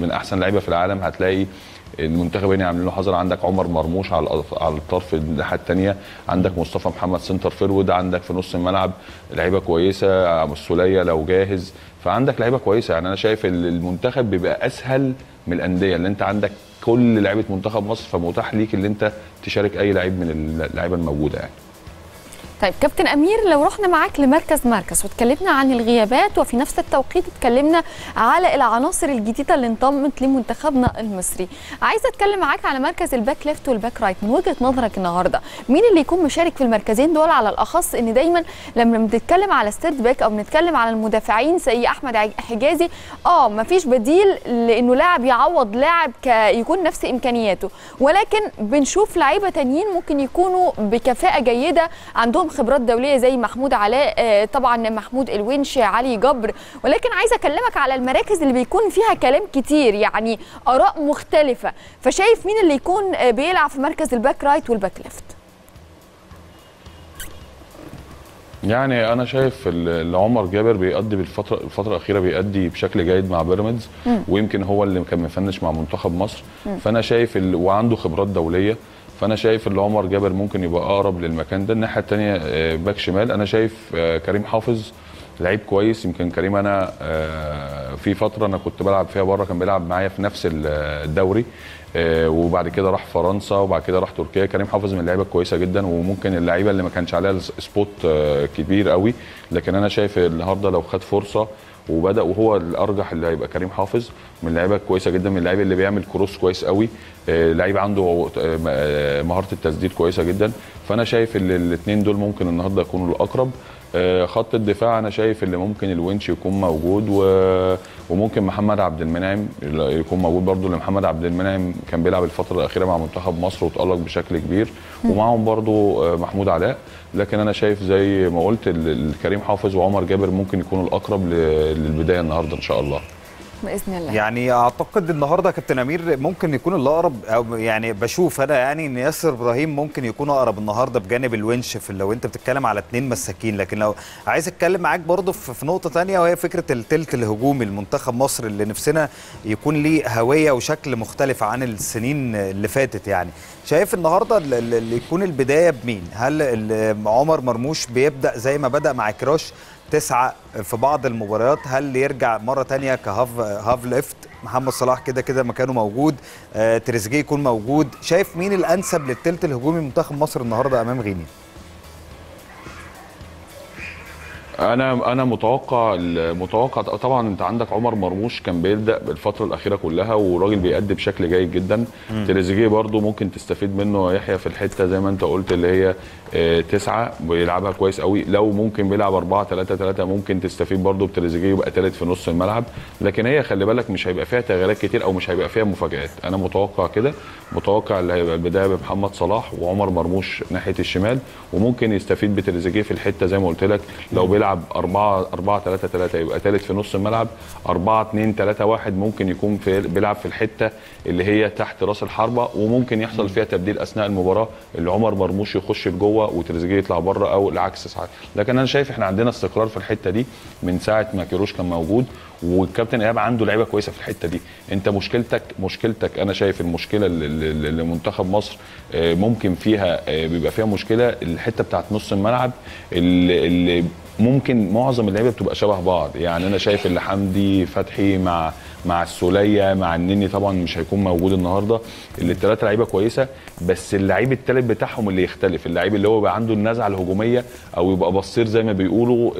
من احسن لعيبه في العالم، هتلاقي المنتخب هنا عاملين له حظر، عندك عمر مرموش على الطرف الناحيه الثانيه، عندك مصطفى محمد سنتر فيرود، عندك في نص الملعب لعيبه كويسه، عمرو السليه لو جاهز، فعندك لعيبه كويسه. يعني انا شايف المنتخب بيبقى اسهل من الانديه، اللي انت عندك كل لعيبه منتخب مصر، فمتاح ليك اللي انت تشارك اي لعيب من اللعيبه الموجوده يعني. طيب كابتن امير، لو رحنا معاك لمركز واتكلمنا عن الغيابات، وفي نفس التوقيت اتكلمنا على العناصر الجديده اللي انضمت لمنتخبنا المصري، عايزه اتكلم معاك على مركز الباك ليفت والباك رايت، من وجهه نظرك النهارده مين اللي يكون مشارك في المركزين دول، على الاخص ان دايما لما بنتكلم على ستيرد باك او بنتكلم على المدافعين زي احمد حجازي مفيش بديل لانه لاعب يعوض لاعب يكون نفس امكانياته، ولكن بنشوف لعيبه تانيين ممكن يكونوا بكفاءه جيده، عندهم خبرات دوليه زي محمود علاء، طبعا محمود الونش، علي جبر، ولكن عايزه اكلمك على المراكز اللي بيكون فيها كلام كتير يعني اراء مختلفه، فشايف مين اللي يكون بيلعب في مركز الباك رايت والباك ليفت؟ يعني انا شايف اللي عمر جابر بيأدي الفتره الاخيره بيأدي بشكل جيد مع بيراميدز، ويمكن هو اللي كان مفنش مع منتخب مصر، فانا شايف وعنده خبرات دوليه، فانا شايف ان عمر جابر ممكن يبقى اقرب للمكان ده. الناحيه الثانيه باك شمال انا شايف كريم حافظ لعيب كويس، يمكن كريم انا في فتره انا كنت بلعب فيها بره، كان بيلعب معايا في نفس الدوري، وبعد كده راح فرنسا وبعد كده راح تركيا. كريم حافظ من اللعيبه كويسه جدا، وممكن اللعيبه اللي ما كانش عليها سبوت كبير قوي، لكن انا شايف النهارده لو خد فرصه وبدا وهو الارجح اللي هيبقى كريم حافظ، من اللعيبه كويسه جدا، من اللعيبه اللي بيعمل كروس كويس قوي، لعيب عنده مهاره التسديد كويسه جدا، فانا شايف ان الاثنين دول ممكن النهارده يكونوا الاقرب. خط الدفاع انا شايف اللي ممكن الونش يكون موجود، وممكن محمد عبد المنعم يكون موجود برضو، اللي محمد عبد المنعم كان بيلعب الفتره الاخيره مع منتخب مصر وتألق بشكل كبير، ومعهم برضو محمود علاء. لكن انا شايف زي ما قلت كريم حافظ وعمر جابر ممكن يكونوا الاقرب للبدايه النهارده ان شاء الله. باذن الله. يعني اعتقد النهارده كابتن امير ممكن يكون اللي اقرب، او يعني بشوف انا يعني ان ياسر ابراهيم ممكن يكون اقرب النهارده بجانب الونش، في لو انت بتتكلم على اثنين مساكين. لكن لو عايز اتكلم معاك برضه في نقطه ثانيه، وهي فكره الثلث الهجومي لمنتخب مصر اللي نفسنا يكون ليه هويه وشكل مختلف عن السنين اللي فاتت. يعني شايف النهارده اللي يكون البدايه بمين؟ هل عمر مرموش بيبدا زي ما بدا مع كراش 9 في بعض المباريات؟ هل يرجع مره ثانيه كهاف ليفت؟ محمد صلاح كده كده مكانه موجود، تريزيجيه يكون موجود. شايف مين الانسب للثلث الهجومي منتخب مصر النهارده امام غينيا؟ انا متوقع طبعا. انت عندك عمر مرموش كان بيبدا بالفتره الاخيره كلها وراجل بيأدي بشكل جيد جدا. تريزيجيه برضو ممكن تستفيد منه يحيى في الحته زي ما انت قلت اللي هي 9 بيلعبها كويس قوي. لو ممكن بيلعب 4-3-3 ممكن تستفيد برضو بتريزيجيه يبقى ثالث في نص الملعب. لكن هي خلي بالك مش هيبقى فيها تغييرات كتير او مش هيبقى فيها مفاجآت. انا متوقع كده، متوقع اللي هيبقى البدايه بمحمد صلاح وعمر مرموش ناحيه الشمال، وممكن يستفيد بتريزيجيه في الحته زي ما قلت لك. لو بيلعب 4-3-3 يبقى ثالث في نص الملعب. 4-2-3-1 ممكن يكون بيلعب في الحته اللي هي تحت راس الحربه، وممكن يحصل فيها تبديل اثناء المباراه اللي عمر مرموش يخش لجوه وتريزيجيه يطلع بره او العكس ساعات. لكن انا شايف احنا عندنا استقرار في الحته دي من ساعه ما كيروش كان موجود، والكابتن ايهاب عنده لعيبه كويسه في الحته دي. انت مشكلتك انا شايف المشكله اللي منتخب مصر ممكن فيها بيبقى فيها مشكله الحته بتاعت نص الملعب اللي ممكن معظم اللعيبه بتبقى شبه بعض. يعني انا شايف اللي حمدي فتحي مع السوليه مع النني طبعا مش هيكون موجود النهارده. الثلاثه لعيبه كويسه، بس اللعيب الثالث بتاعهم اللي يختلف، اللعيب اللي هو بقى عنده النزعه الهجوميه او يبقى بصير زي ما بيقولوا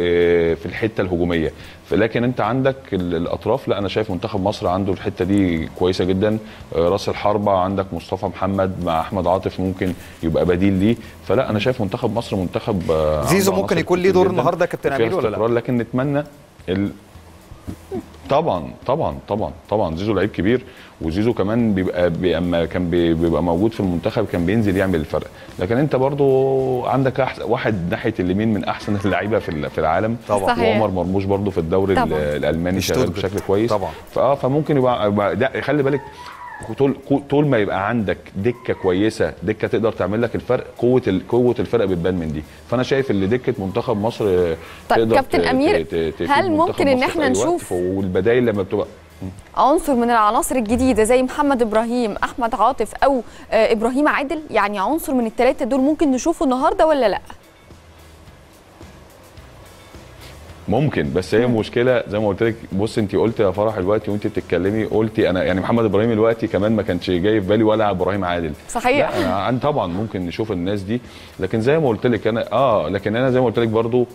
في الحته الهجوميه. لكن انت عندك الاطراف، لا انا شايف منتخب مصر عنده الحته دي كويسه جدا. راس الحربه عندك مصطفى محمد مع احمد عاطف ممكن يبقى بديل ليه. فلا انا شايف منتخب مصر منتخب زيزو ممكن يكون ليه دور النهارده كابتن امير ولا لا؟ لكن نتمنى طبعا زيزو لعيب كبير، وزيزو كمان بيبقى موجود في المنتخب كان بينزل يعمل الفرق. لكن انت برضو عندك واحد ناحيه اليمين من احسن اللعيبه في العالم طبعا، وعمر مرموش برضو في الدوري الالماني شغال بشكل كويس طبعا. فممكن يبقى خلي بالك طول ما يبقى عندك دكه كويسه، دكه تقدر تعمل لك الفرق، قوه الفرق بتبان من دي. فانا شايف ان دكه منتخب مصر تقدر. كابتن امير، هل ممكن ان احنا نشوف والبدايل لما بتبقى عنصر من العناصر الجديده زي محمد ابراهيم، احمد عاطف او ابراهيم عادل؟ يعني عنصر من الثلاثه دول ممكن نشوفه النهارده ولا لا؟ ممكن، بس هي مشكله زي ما قلت لك. بص انت قلت يا فرح دلوقتي وانت بتتكلمي، قلتي انا يعني محمد ابراهيم دلوقتي كمان ما كانش جاي في بالي ولا ابراهيم عادل. صحيح. لا انا طبعا ممكن نشوف الناس دي، لكن زي ما قلت لك انا لكن انا زي ما قلت لك برضو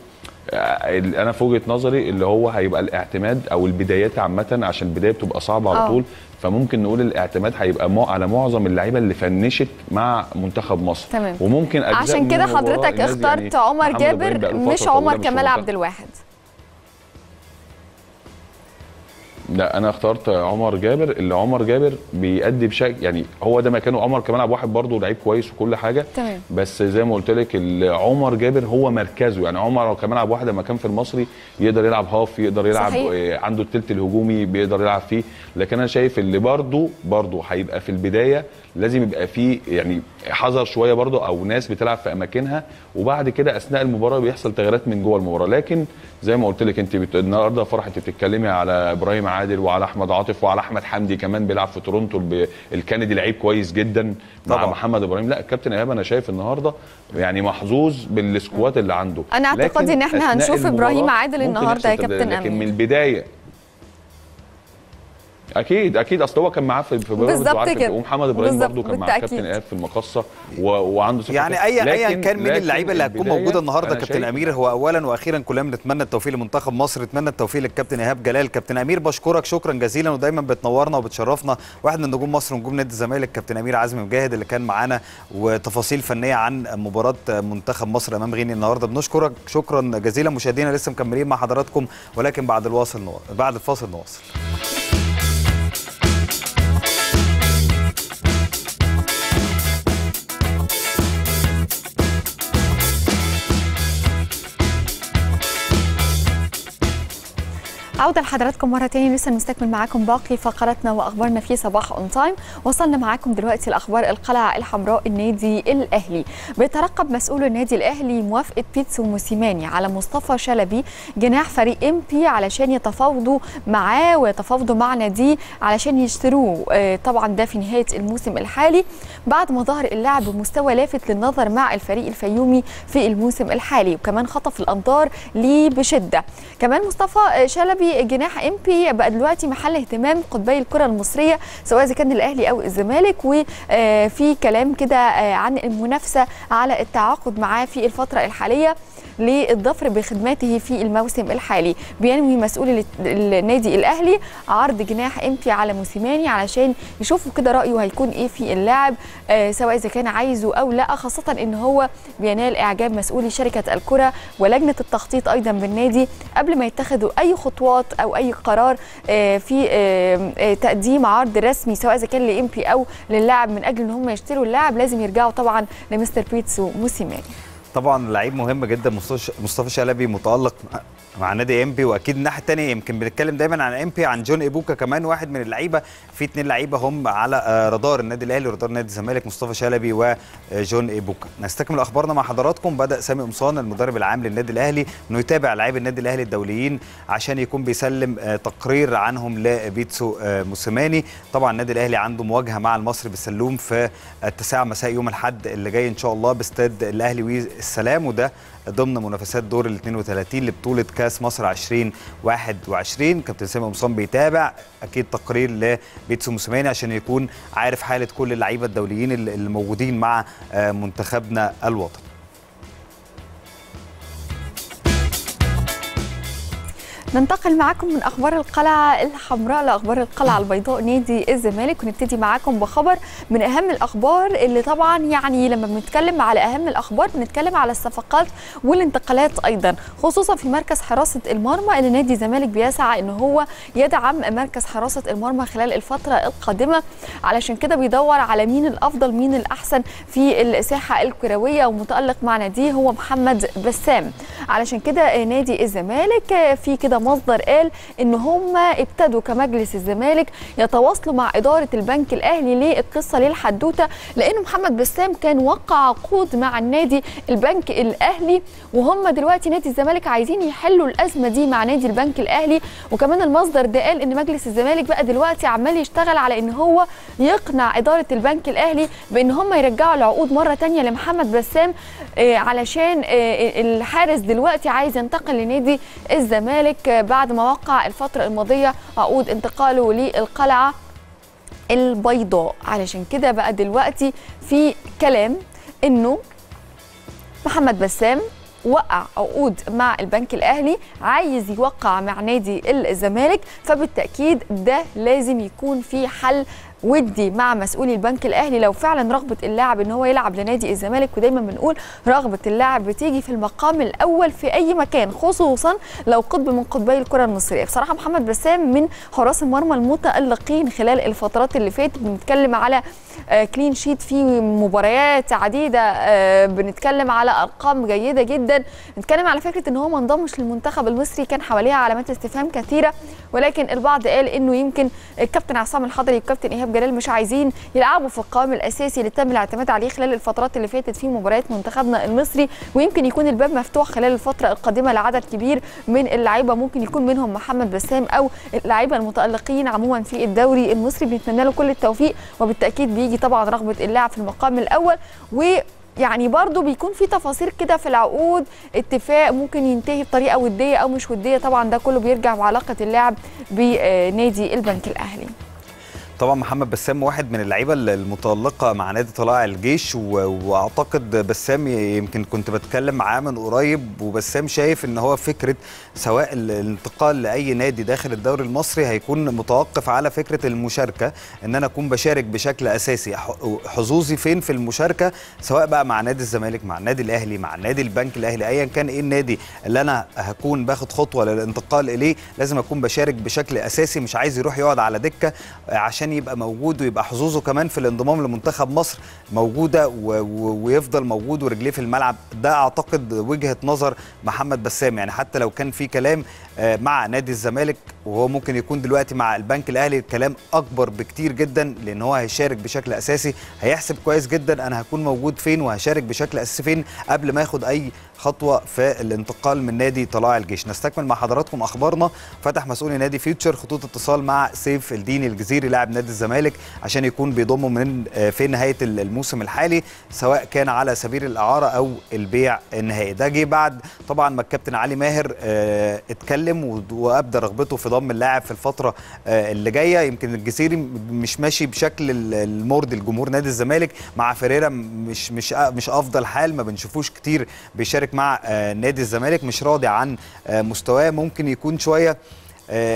انا في وجهه نظري اللي هو هيبقى الاعتماد او البدايات عامه، عشان البدايه بتبقى صعبه على طول. فممكن نقول الاعتماد هيبقى على معظم اللعيبه اللي فنشت مع منتخب مصر. تمام. وممكن اجزاء، عشان كده حضرتك اخترت يعني عمر جابر مش عمر كمال عبد الواحد. لا انا اخترت عمر جابر، اللي عمر جابر بيأدي بشكل يعني هو ده مكانه. عمر كمان عبد الواحد برضه لعيب كويس وكل حاجه. تمام. بس زي ما قلت لك عمر جابر هو مركزه. يعني عمر كمان عبد الواحد لما كان في المصري يقدر يلعب هاف، يقدر يلعب. صحيح. عنده الثلث الهجومي بيقدر يلعب فيه. لكن انا شايف اللي برضه هيبقى في البدايه لازم يبقى فيه يعني حذر شويه برضه، او ناس بتلعب في اماكنها، وبعد كده اثناء المباراه بيحصل تغييرات من جوه المباراه. لكن زي ما قلت لك انت النهارده فرح انت بتتكلمي على ابراهيم عادل وعلى احمد عاطف وعلى احمد حمدي كمان بيلعب في تورنتو الكندي لعيب كويس جدا طبعا. مع محمد ابراهيم، لا الكابتن ايهاب انا شايف النهارده يعني محظوظ بالسكواد اللي عنده. انا اعتقد ان احنا هنشوف ابراهيم عادل النهارده يا كابتن امير. لكن من البدايه اكيد اصل هو كان معاه في بالظبط كده، ومحمد ابراهيم برضه كان مع كابتن ايهاب في المقصه وعنده ثقه. يعني ايا كان مين اللعيبه اللي هتكون موجوده النهارده كابتن امير، هو اولا واخيرا كلنا بنتمنى التوفيق لمنتخب مصر، نتمنى التوفيق للكابتن ايهاب جلال. كابتن امير بشكرك شكرا جزيلا، ودايما بتنورنا وبتشرفنا. واحد من نجوم مصر ونجوم نادي الزمالك كابتن امير عزمي مجاهد اللي كان معانا، وتفاصيل فنيه عن مباراه منتخب مصر امام غينيا النهارده. بنشكرك شكرا جزيلا. مشاهدينا لسه مكملين مع حضراتكم، ولكن بعد الفاصل نواصل. عودة لحضراتكم مرة تاني، لسه بنستكمل معاكم باقي فقراتنا وأخبارنا في صباح أون تايم. وصلنا معاكم دلوقتي لأخبار القلعة الحمراء. النادي الأهلي بيترقب مسؤول النادي الأهلي موافقة بيتسو موسيماني على مصطفى شلبي جناح فريق إمبي علشان يتفاوضوا معاه ويتفاوضوا مع ناديه علشان يشتروه. طبعا ده في نهاية الموسم الحالي بعد ما ظهر اللاعب بمستوى لافت للنظر مع الفريق الفيومي في الموسم الحالي، وكمان خطف الأنظار ليه بشدة. كمان مصطفى شلبي جناح امبي بقى دلوقتي محل اهتمام قطبي الكره المصريه سواء اذا كان الاهلي او الزمالك، وفي كلام كده عن المنافسه على التعاقد معاه في الفتره الحاليه للظفر بخدماته في الموسم الحالي. بينوي مسؤول النادي الاهلي عرض جناح امبي على موسيماني علشان يشوفوا كده رايه هيكون ايه في اللاعب سواء اذا كان عايزه او لا، خاصه ان هو بينال اعجاب مسؤولي شركه الكره ولجنه التخطيط ايضا بالنادي قبل ما يتخذوا اي خطوات أو أي قرار في تقديم عرض رسمي سواء إذا كان لإمبي أو للاعب. من أجل أن هم يشتروا اللاعب لازم يرجعوا طبعا لمستر بيتسو موسيماني. طبعا لعيب مهم جدا مصطفى شلبي، متألق مع نادي امبي، واكيد الناحيه الثانيه يمكن بنتكلم دايما عن امبي عن جون ايبوكا كمان واحد من اللعيبه. في اثنين لعيبه هم على رادار النادي الاهلي ورادار نادي الزمالك، مصطفى شلبي وجون ايبوكا. نستكمل اخبارنا مع حضراتكم. بدا سامي قمصان المدرب العام للنادي الاهلي انه يتابع لاعبي النادي الاهلي الدوليين عشان يكون بيسلم تقرير عنهم لبيتسو موسيماني. طبعا النادي الاهلي عنده مواجهه مع المصري بالسلوم في 9 مساء يوم الاحد اللي جاي ان شاء الله باستاد الاهلي والسلام، وده ضمن منافسات دور ال 32 لبطوله كاس مصر 2021. كابتن سامي قمصان بيتابع اكيد تقرير لبيتسو موسيماني عشان يكون عارف حاله كل اللعيبه الدوليين اللي موجودين مع منتخبنا الوطني. ننتقل معاكم من اخبار القلعه الحمراء لاخبار القلعه البيضاء نادي الزمالك، ونبتدي معاكم بخبر من اهم الاخبار اللي طبعا يعني لما بنتكلم على اهم الاخبار بنتكلم على الصفقات والانتقالات ايضا، خصوصا في مركز حراسه المرمى اللي نادي الزمالك بيسعى ان هو يدعم مركز حراسه المرمى خلال الفتره القادمه. علشان كده بيدور على مين الافضل مين الاحسن في الساحه الكرويه، ومتالق مع ناديه هو محمد بسام. علشان كده نادي الزمالك في كده مصدر قال ان هم ابتدوا كمجلس الزمالك يتواصلوا مع اداره البنك الاهلي. ليه القصه ليه الحدوته؟ لان محمد بسام كان وقع عقود مع النادي البنك الاهلي، وهم دلوقتي نادي الزمالك عايزين يحلوا الازمه دي مع نادي البنك الاهلي. وكمان المصدر ده قال ان مجلس الزمالك بقى دلوقتي عمال يشتغل على ان هو يقنع اداره البنك الاهلي بان هم يرجعوا العقود مره ثانيه لمحمد بسام، علشان الحارس دلوقتي عايز ينتقل لنادي الزمالك بعد ما وقع الفترة الماضية عقود انتقاله للقلعة البيضاء. علشان كده بقى دلوقتي في كلام انه محمد بسام وقع عقود مع البنك الاهلي عايز يوقع مع نادي الزمالك، فبالتأكيد ده لازم يكون في حل ودي مع مسؤولي البنك الاهلي لو فعلا رغبه اللاعب ان هو يلعب لنادي الزمالك. ودايما بنقول رغبه اللاعب بتيجي في المقام الاول في اي مكان، خصوصا لو قطب من قطبي الكره المصريه. بصراحه محمد بسام من حراس المرمى المتالقين خلال الفترات اللي فاتت، بنتكلم على كلين شيت في مباريات عديده، بنتكلم على ارقام جيده جدا، بنتكلم على فكره ان هو ما انضمش للمنتخب المصري كان حواليها علامات استفهام كثيره، ولكن البعض قال انه يمكن الكابتن عصام الحضري والكابتن إيهاب جلال مش عايزين يلعبوا في القائم الاساسي اللي تم الاعتماد عليه خلال الفترات اللي فاتت في مباريات منتخبنا المصري. ويمكن يكون الباب مفتوح خلال الفتره القادمه لعدد كبير من اللعيبه، ممكن يكون منهم محمد بسام او اللعيبه المتالقين عموما في الدوري المصري. بنتمنى له كل التوفيق، وبالتاكيد بيجي طبعا رغبه اللاعب في المقام الاول. ويعني برضو بيكون في تفاصيل كده في العقود، اتفاق ممكن ينتهي بطريقه وديه او مش وديه، طبعا ده كله بيرجع بعلاقه اللاعب بنادي البنك الاهلي. طبعا محمد بسام واحد من اللعيبه المتالقه مع نادي طلائع الجيش، واعتقد بسام يمكن كنت بتكلم معاه من قريب، وبسام شايف ان هو فكره سواء الانتقال لاي نادي داخل الدوري المصري هيكون متوقف على فكره المشاركه، ان انا اكون بشارك بشكل اساسي، حظوظي فين في المشاركه سواء بقى مع نادي الزمالك مع النادي الاهلي مع نادي البنك الاهلي ايا كان ايه النادي اللي انا هكون باخد خطوه للانتقال اليه، لازم اكون بشارك بشكل اساسي. مش عايز يروح يقعد على دكه عشان عشان يبقى موجود ويبقى حظوظه كمان في الانضمام لمنتخب مصر موجوده ويفضل موجود ورجليه في الملعب. ده اعتقد وجهه نظر محمد بسام، يعني حتى لو كان في كلام مع نادي الزمالك وهو ممكن يكون دلوقتي مع البنك الاهلي، الكلام اكبر بكتير جدا لان هو هيشارك بشكل اساسي، هيحسب كويس جدا انا هكون موجود فين وهشارك بشكل اساسي فين قبل ما ياخد اي خطوه في الانتقال من نادي طلائع الجيش. نستكمل مع حضراتكم اخبارنا. فتح مسؤولي نادي فيوتشر خطوط اتصال مع سيف الدين الجزيري لاعب نادي الزمالك عشان يكون بيضمه من في نهايه الموسم الحالي، سواء كان على سبيل الاعاره او البيع النهائي. ده جه بعد طبعا ما الكابتن علي ماهر اتكلم وابدى رغبته في ضم اللاعب في الفتره اللي جايه. يمكن الجزيري مش ماشي بشكل المرضي لجمهور نادي الزمالك، مع فريرة مش افضل حال، ما بنشوفوش كتير بيشارك مع نادي الزمالك، مش راضي عن مستواه. ممكن يكون شويه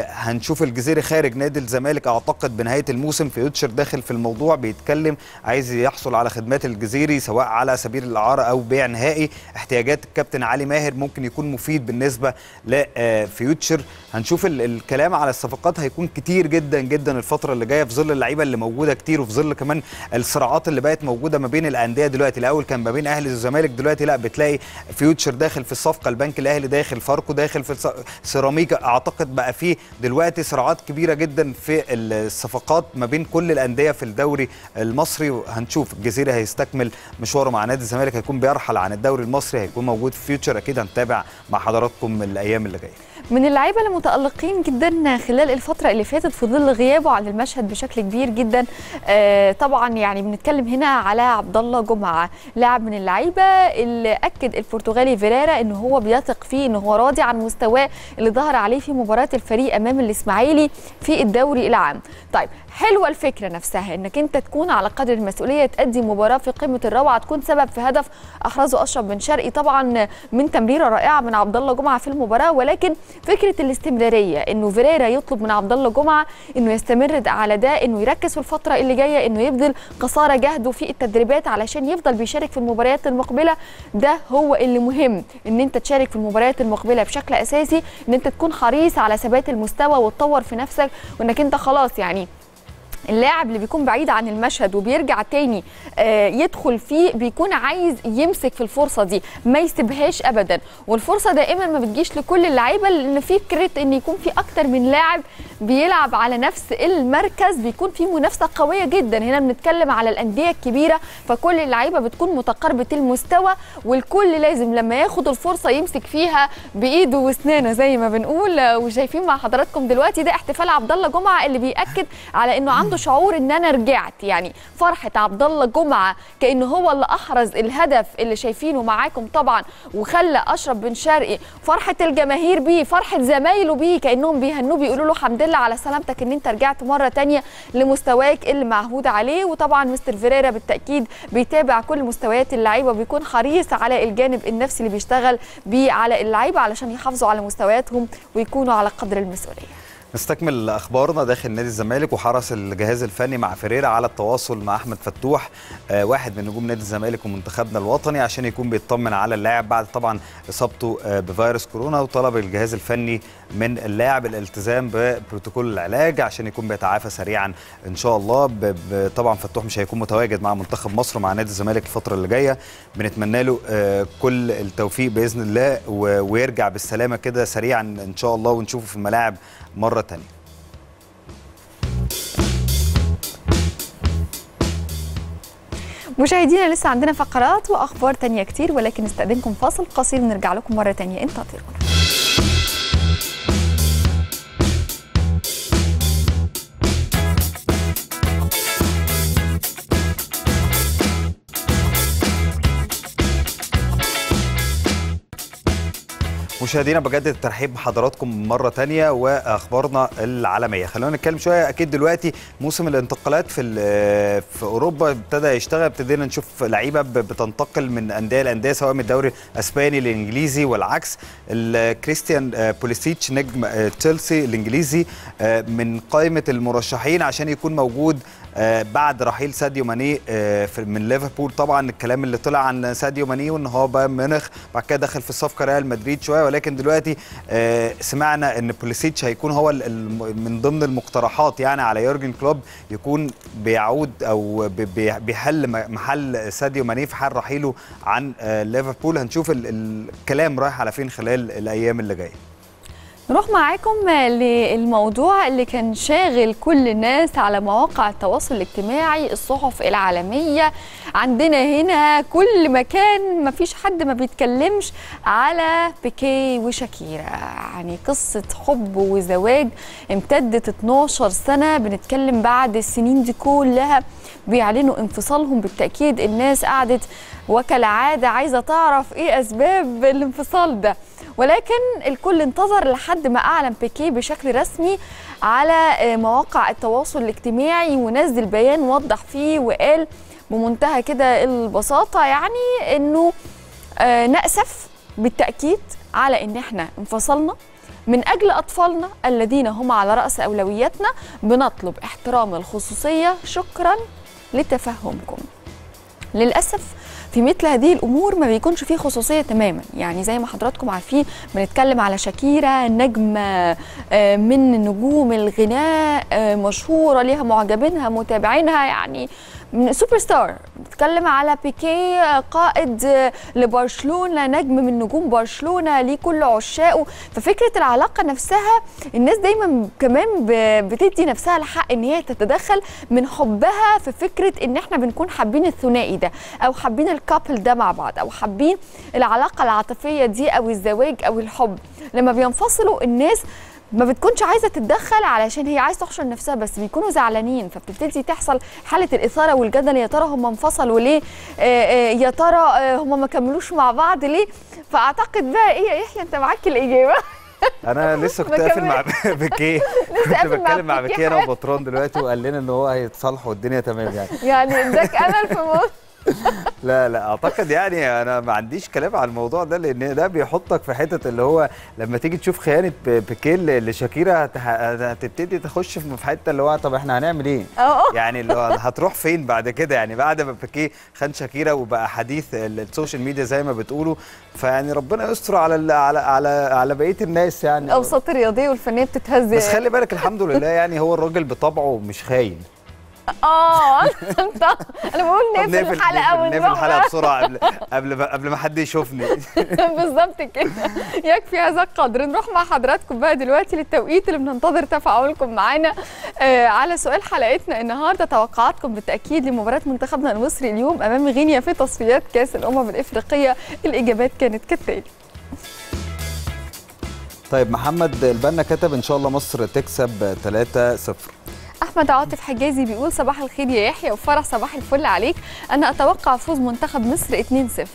هنشوف الجزيري خارج نادي الزمالك اعتقد بنهايه الموسم. فيوتشر داخل في الموضوع بيتكلم، عايز يحصل على خدمات الجزيري سواء على سبيل الاعاره او بيع نهائي. احتياجات الكابتن علي ماهر ممكن يكون مفيد بالنسبه لفيوتشر. هنشوف الكلام على الصفقات هيكون كتير جدا جدا الفتره اللي جايه في ظل اللعيبه اللي موجوده كتير، وفي ظل كمان الصراعات اللي بقت موجوده ما بين الانديه دلوقتي. الاول كان ما بين اهلي والزمالك، دلوقتي لا، بتلاقي فيوتشر داخل في الصفقه، البنك الاهلي داخل، فاركو داخل، في سيراميكا. اعتقد بقى في دلوقتي صراعات كبيره جدا في الصفقات ما بين كل الانديه في الدوري المصري. وهنشوف الجزيري هيستكمل مشواره مع نادي الزمالك، هيكون بيرحل عن الدوري المصري، هيكون موجود في فيوتشر. اكيد هنتابع مع حضراتكم الايام اللي جايه. من اللعيبه المتالقين جدا خلال الفتره اللي فاتت في ظل غيابه عن المشهد بشكل كبير جدا، طبعا يعني بنتكلم هنا على عبد الله جمعه، لاعب من اللعيبه اللي اكد البرتغالي فيريرا ان هو بيثق فيه، ان هو راضي عن مستواه اللي ظهر عليه في مباراه الفريق امام الاسماعيلي في الدوري العام. طيب، حلوه الفكره نفسها انك انت تكون على قدر المسؤوليه، تقدم مباراه في قمه الروعه، تكون سبب في هدف احرزه اشرف بن شرقي طبعا من تمريره رائعه من عبد الله جمعه في المباراه. ولكن فكره الاستمراريه، انه فيريرا يطلب من عبد الله جمعه انه يستمر على ده، انه يركز في الفتره اللي جايه، انه يبذل قصارى جهده في التدريبات علشان يفضل بيشارك في المباريات المقبله. ده هو اللي مهم، ان انت تشارك في المباريات المقبله بشكل اساسي، ان انت تكون حريص على ثبات المستوى وتطور في نفسك، وانك انت خلاص يعني اللاعب اللي بيكون بعيد عن المشهد وبيرجع تاني يدخل فيه بيكون عايز يمسك في الفرصه دي، ما يسيبهاش ابدا. والفرصه دائما ما بتجيش لكل اللعيبه، لان فكره ان يكون في اكتر من لاعب بيلعب على نفس المركز بيكون في منافسه قويه جدا. هنا بنتكلم على الانديه الكبيره، فكل اللعيبه بتكون متقاربه المستوى، والكل لازم لما ياخد الفرصه يمسك فيها بايده واسنانه زي ما بنقول. وشايفين مع حضراتكم دلوقتي ده احتفال عبد الله جمعه اللي بيأكد على انه عنده شعور ان انا رجعت، يعني فرحه عبد الله جمعه كأنه هو اللي احرز الهدف اللي شايفينه معاكم طبعا، وخلى اشرف بن شرقي، فرحه الجماهير بيه، فرحه زمايله بيه، كأنهم بيهنوه بيقولوا له الحمد لله على سلامتك ان انت رجعت مره ثانيه لمستواك اللي معهود عليه. وطبعا مستر فيريرا بالتاكيد بيتابع كل مستويات اللعيبه، بيكون حريص على الجانب النفسي اللي بيشتغل بيه على اللعيبه علشان يحافظوا على مستوياتهم ويكونوا على قدر المسؤوليه. نستكمل اخبارنا داخل نادي الزمالك. وحرص الجهاز الفني مع فيريرا على التواصل مع احمد فتوح، واحد من نجوم نادي الزمالك ومنتخبنا الوطني، عشان يكون بيطمن على اللاعب بعد طبعا اصابته بفيروس كورونا. وطلب الجهاز الفني من اللاعب الالتزام ببروتوكول العلاج عشان يكون بيتعافى سريعا ان شاء الله. طبعا فتوح مش هيكون متواجد مع منتخب مصر ومع نادي الزمالك الفتره اللي جايه، بنتمنى له كل التوفيق باذن الله ويرجع بالسلامه كده سريعا ان شاء الله، ونشوفه في الملاعب مرة تانية. مشاهدينا لسه عندنا فقرات وأخبار تانية كتير، ولكن نستأذنكم فاصل قصير ونرجع لكم مرة تانية، انتظرونا. مشاهدينا بجد الترحيب بحضراتكم مرة تانية وأخبارنا العالمية. خلونا نتكلم شوية. أكيد دلوقتي موسم الانتقالات في أوروبا ابتدى يشتغل، ابتدينا نشوف لعيبة بتنتقل من أندية لأندية سواء من الدوري الأسباني للإنجليزي والعكس. كريستيان بوليسيتش نجم تشيلسي الإنجليزي من قائمة المرشحين عشان يكون موجود بعد رحيل ساديو ماني من ليفربول. طبعا الكلام اللي طلع عن ساديو ماني وان هو بايرن ميونخ، بعد كده دخل في الصفقه ريال مدريد شويه، ولكن دلوقتي سمعنا ان بوليسيتش هيكون هو من ضمن المقترحات يعني على يورجن كلوب، يكون بيعود او بيحل محل ساديو ماني في حال رحيله عن ليفربول. هنشوف الكلام رايح على فين خلال الايام اللي جايه. نروح معاكم للموضوع اللي كان شاغل كل الناس على مواقع التواصل الاجتماعي، الصحف العالمية عندنا هنا كل مكان، مفيش حد ما بيتكلمش على بيكي وشاكيرا. يعني قصة حب وزواج امتدت 12 سنة، بنتكلم بعد السنين دي كلها بيعلنوا انفصالهم. بالتأكيد الناس قعدت وكالعادة عايزة تعرف ايه اسباب الانفصال ده، ولكن الكل انتظر لحد ما أعلن بيكي بشكل رسمي على مواقع التواصل الاجتماعي ونزل بيان وضح فيه وقال بمنتهى كده البساطة يعني إنه نأسف بالتأكيد على إن إحنا انفصلنا من أجل أطفالنا الذين هم على رأس أولوياتنا، بنطلب احترام الخصوصية، شكراً لتفهمكم. للأسف في مثل هذه الامور ما بيكونش فيه خصوصيه تماما، يعني زي ما حضراتكم عارفين بنتكلم على شاكيرا، نجمه من نجوم الغناء، مشهوره ليها معجبينها متابعينها، يعني سوبر ستار. بنتكلم على بيكي قائد لبرشلونه، نجم من نجوم برشلونه، ليه كل عشاقه. ففكره العلاقه نفسها الناس دايما كمان بتدي نفسها الحق ان هي تتدخل من حبها في فكره ان احنا بنكون حابين الثنائي ده، او حابين الكابل ده مع بعض، او حابين العلاقه العاطفيه دي او الزواج او الحب. لما بينفصلوا الناس ما بتكونش عايزه تتدخل علشان هي عايزه تحشر نفسها، بس بيكونوا زعلانين، فبتبتدي تحصل حاله الاثاره والجدل، يا ترى هم انفصلوا ليه؟ يا ترى هم ما كملوش مع بعض ليه؟ فاعتقد بقى ايه يا يحيى انت معاك الاجابه. انا لسه كنت قافل مع بيكي، كنت بتكلم مع بيكي انا وبطران دلوقتي، وقال لنا ان هو هيتصالحوا والدنيا تمام يعني. يعني اداك امل في موت. لا لا اعتقد يعني انا ما عنديش كلام على الموضوع ده، لان ده بيحطك في حته اللي هو لما تيجي تشوف خيانه بيكي لشاكيرا هتبتدي تخش في حته اللي هو طب احنا هنعمل ايه؟ يعني اللي هو هتروح فين بعد كده؟ يعني بعد ما بيكي خان شاكيرا وبقى حديث السوشيال ميديا زي ما بتقولوا، فيعني ربنا يستر على على على على بقيه الناس. يعني الاوساط الرياضيه والفنيه بتتهز، بس خلي بالك الحمد لله يعني هو الراجل بطبعه مش خاين. انا بقول نقفل الحلقه ونروح، نقفل الحلقه بسرعه قبل ما حد يشوفني. بالظبط كده، يكفي هذا القدر. نروح مع حضراتكم بقى دلوقتي للتوقيت اللي بننتظر تفاعلكم معانا على سؤال حلقتنا النهارده، توقعاتكم بالتاكيد لمباراه منتخبنا المصري اليوم امام غينيا في تصفيات كاس الامم الافريقيه. الاجابات كانت كالتالي. طيب محمد البنا كتب ان شاء الله مصر تكسب 3-0. أحمد عاطف حجازي بيقول صباح الخير يا يحيى وفرح، صباح الفل عليك، أنا أتوقع فوز منتخب مصر 2-0.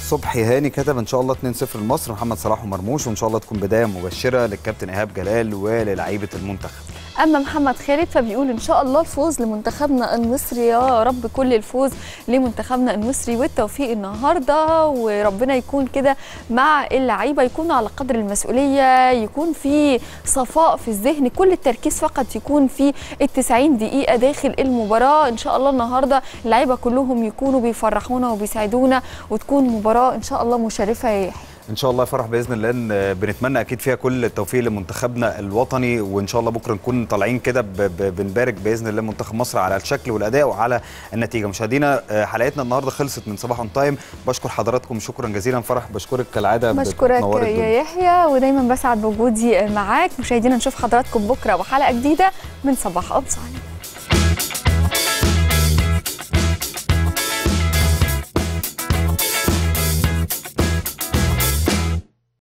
صبحي هاني كتب إن شاء الله 2-0 لمصر، محمد صلاح ومرموش، وإن شاء الله تكون بداية مبشرة للكابتن إيهاب جلال وللعيبة المنتخب. أما محمد خالد فبيقول إن شاء الله الفوز لمنتخبنا المصري، يا رب كل الفوز لمنتخبنا المصري والتوفيق النهارده، وربنا يكون كده مع اللعيبة، يكون على قدر المسؤولية، يكون في صفاء في الذهن، كل التركيز فقط يكون في ال90 دقيقة داخل المباراة. إن شاء الله النهارده اللعيبة كلهم يكونوا بيفرحونا وبيساعدونا، وتكون مباراة إن شاء الله مشرفة يا يحيى. ان شاء الله فرح باذن الله، بنتمنى اكيد فيها كل التوفيق لمنتخبنا الوطني، وان شاء الله بكره نكون طالعين كده بنبارك باذن الله منتخب مصر على الشكل والاداء وعلى النتيجه. مشاهدينا حلقتنا النهارده خلصت من صباح أون تايم، بشكر حضراتكم شكرا جزيلا. فرح بشكرك كالعاده، بشكرك يا يحيى، ودايما بسعد بوجودي معاك. مشاهدينا نشوف حضراتكم بكره وحلقه جديده من صباح أون تايم.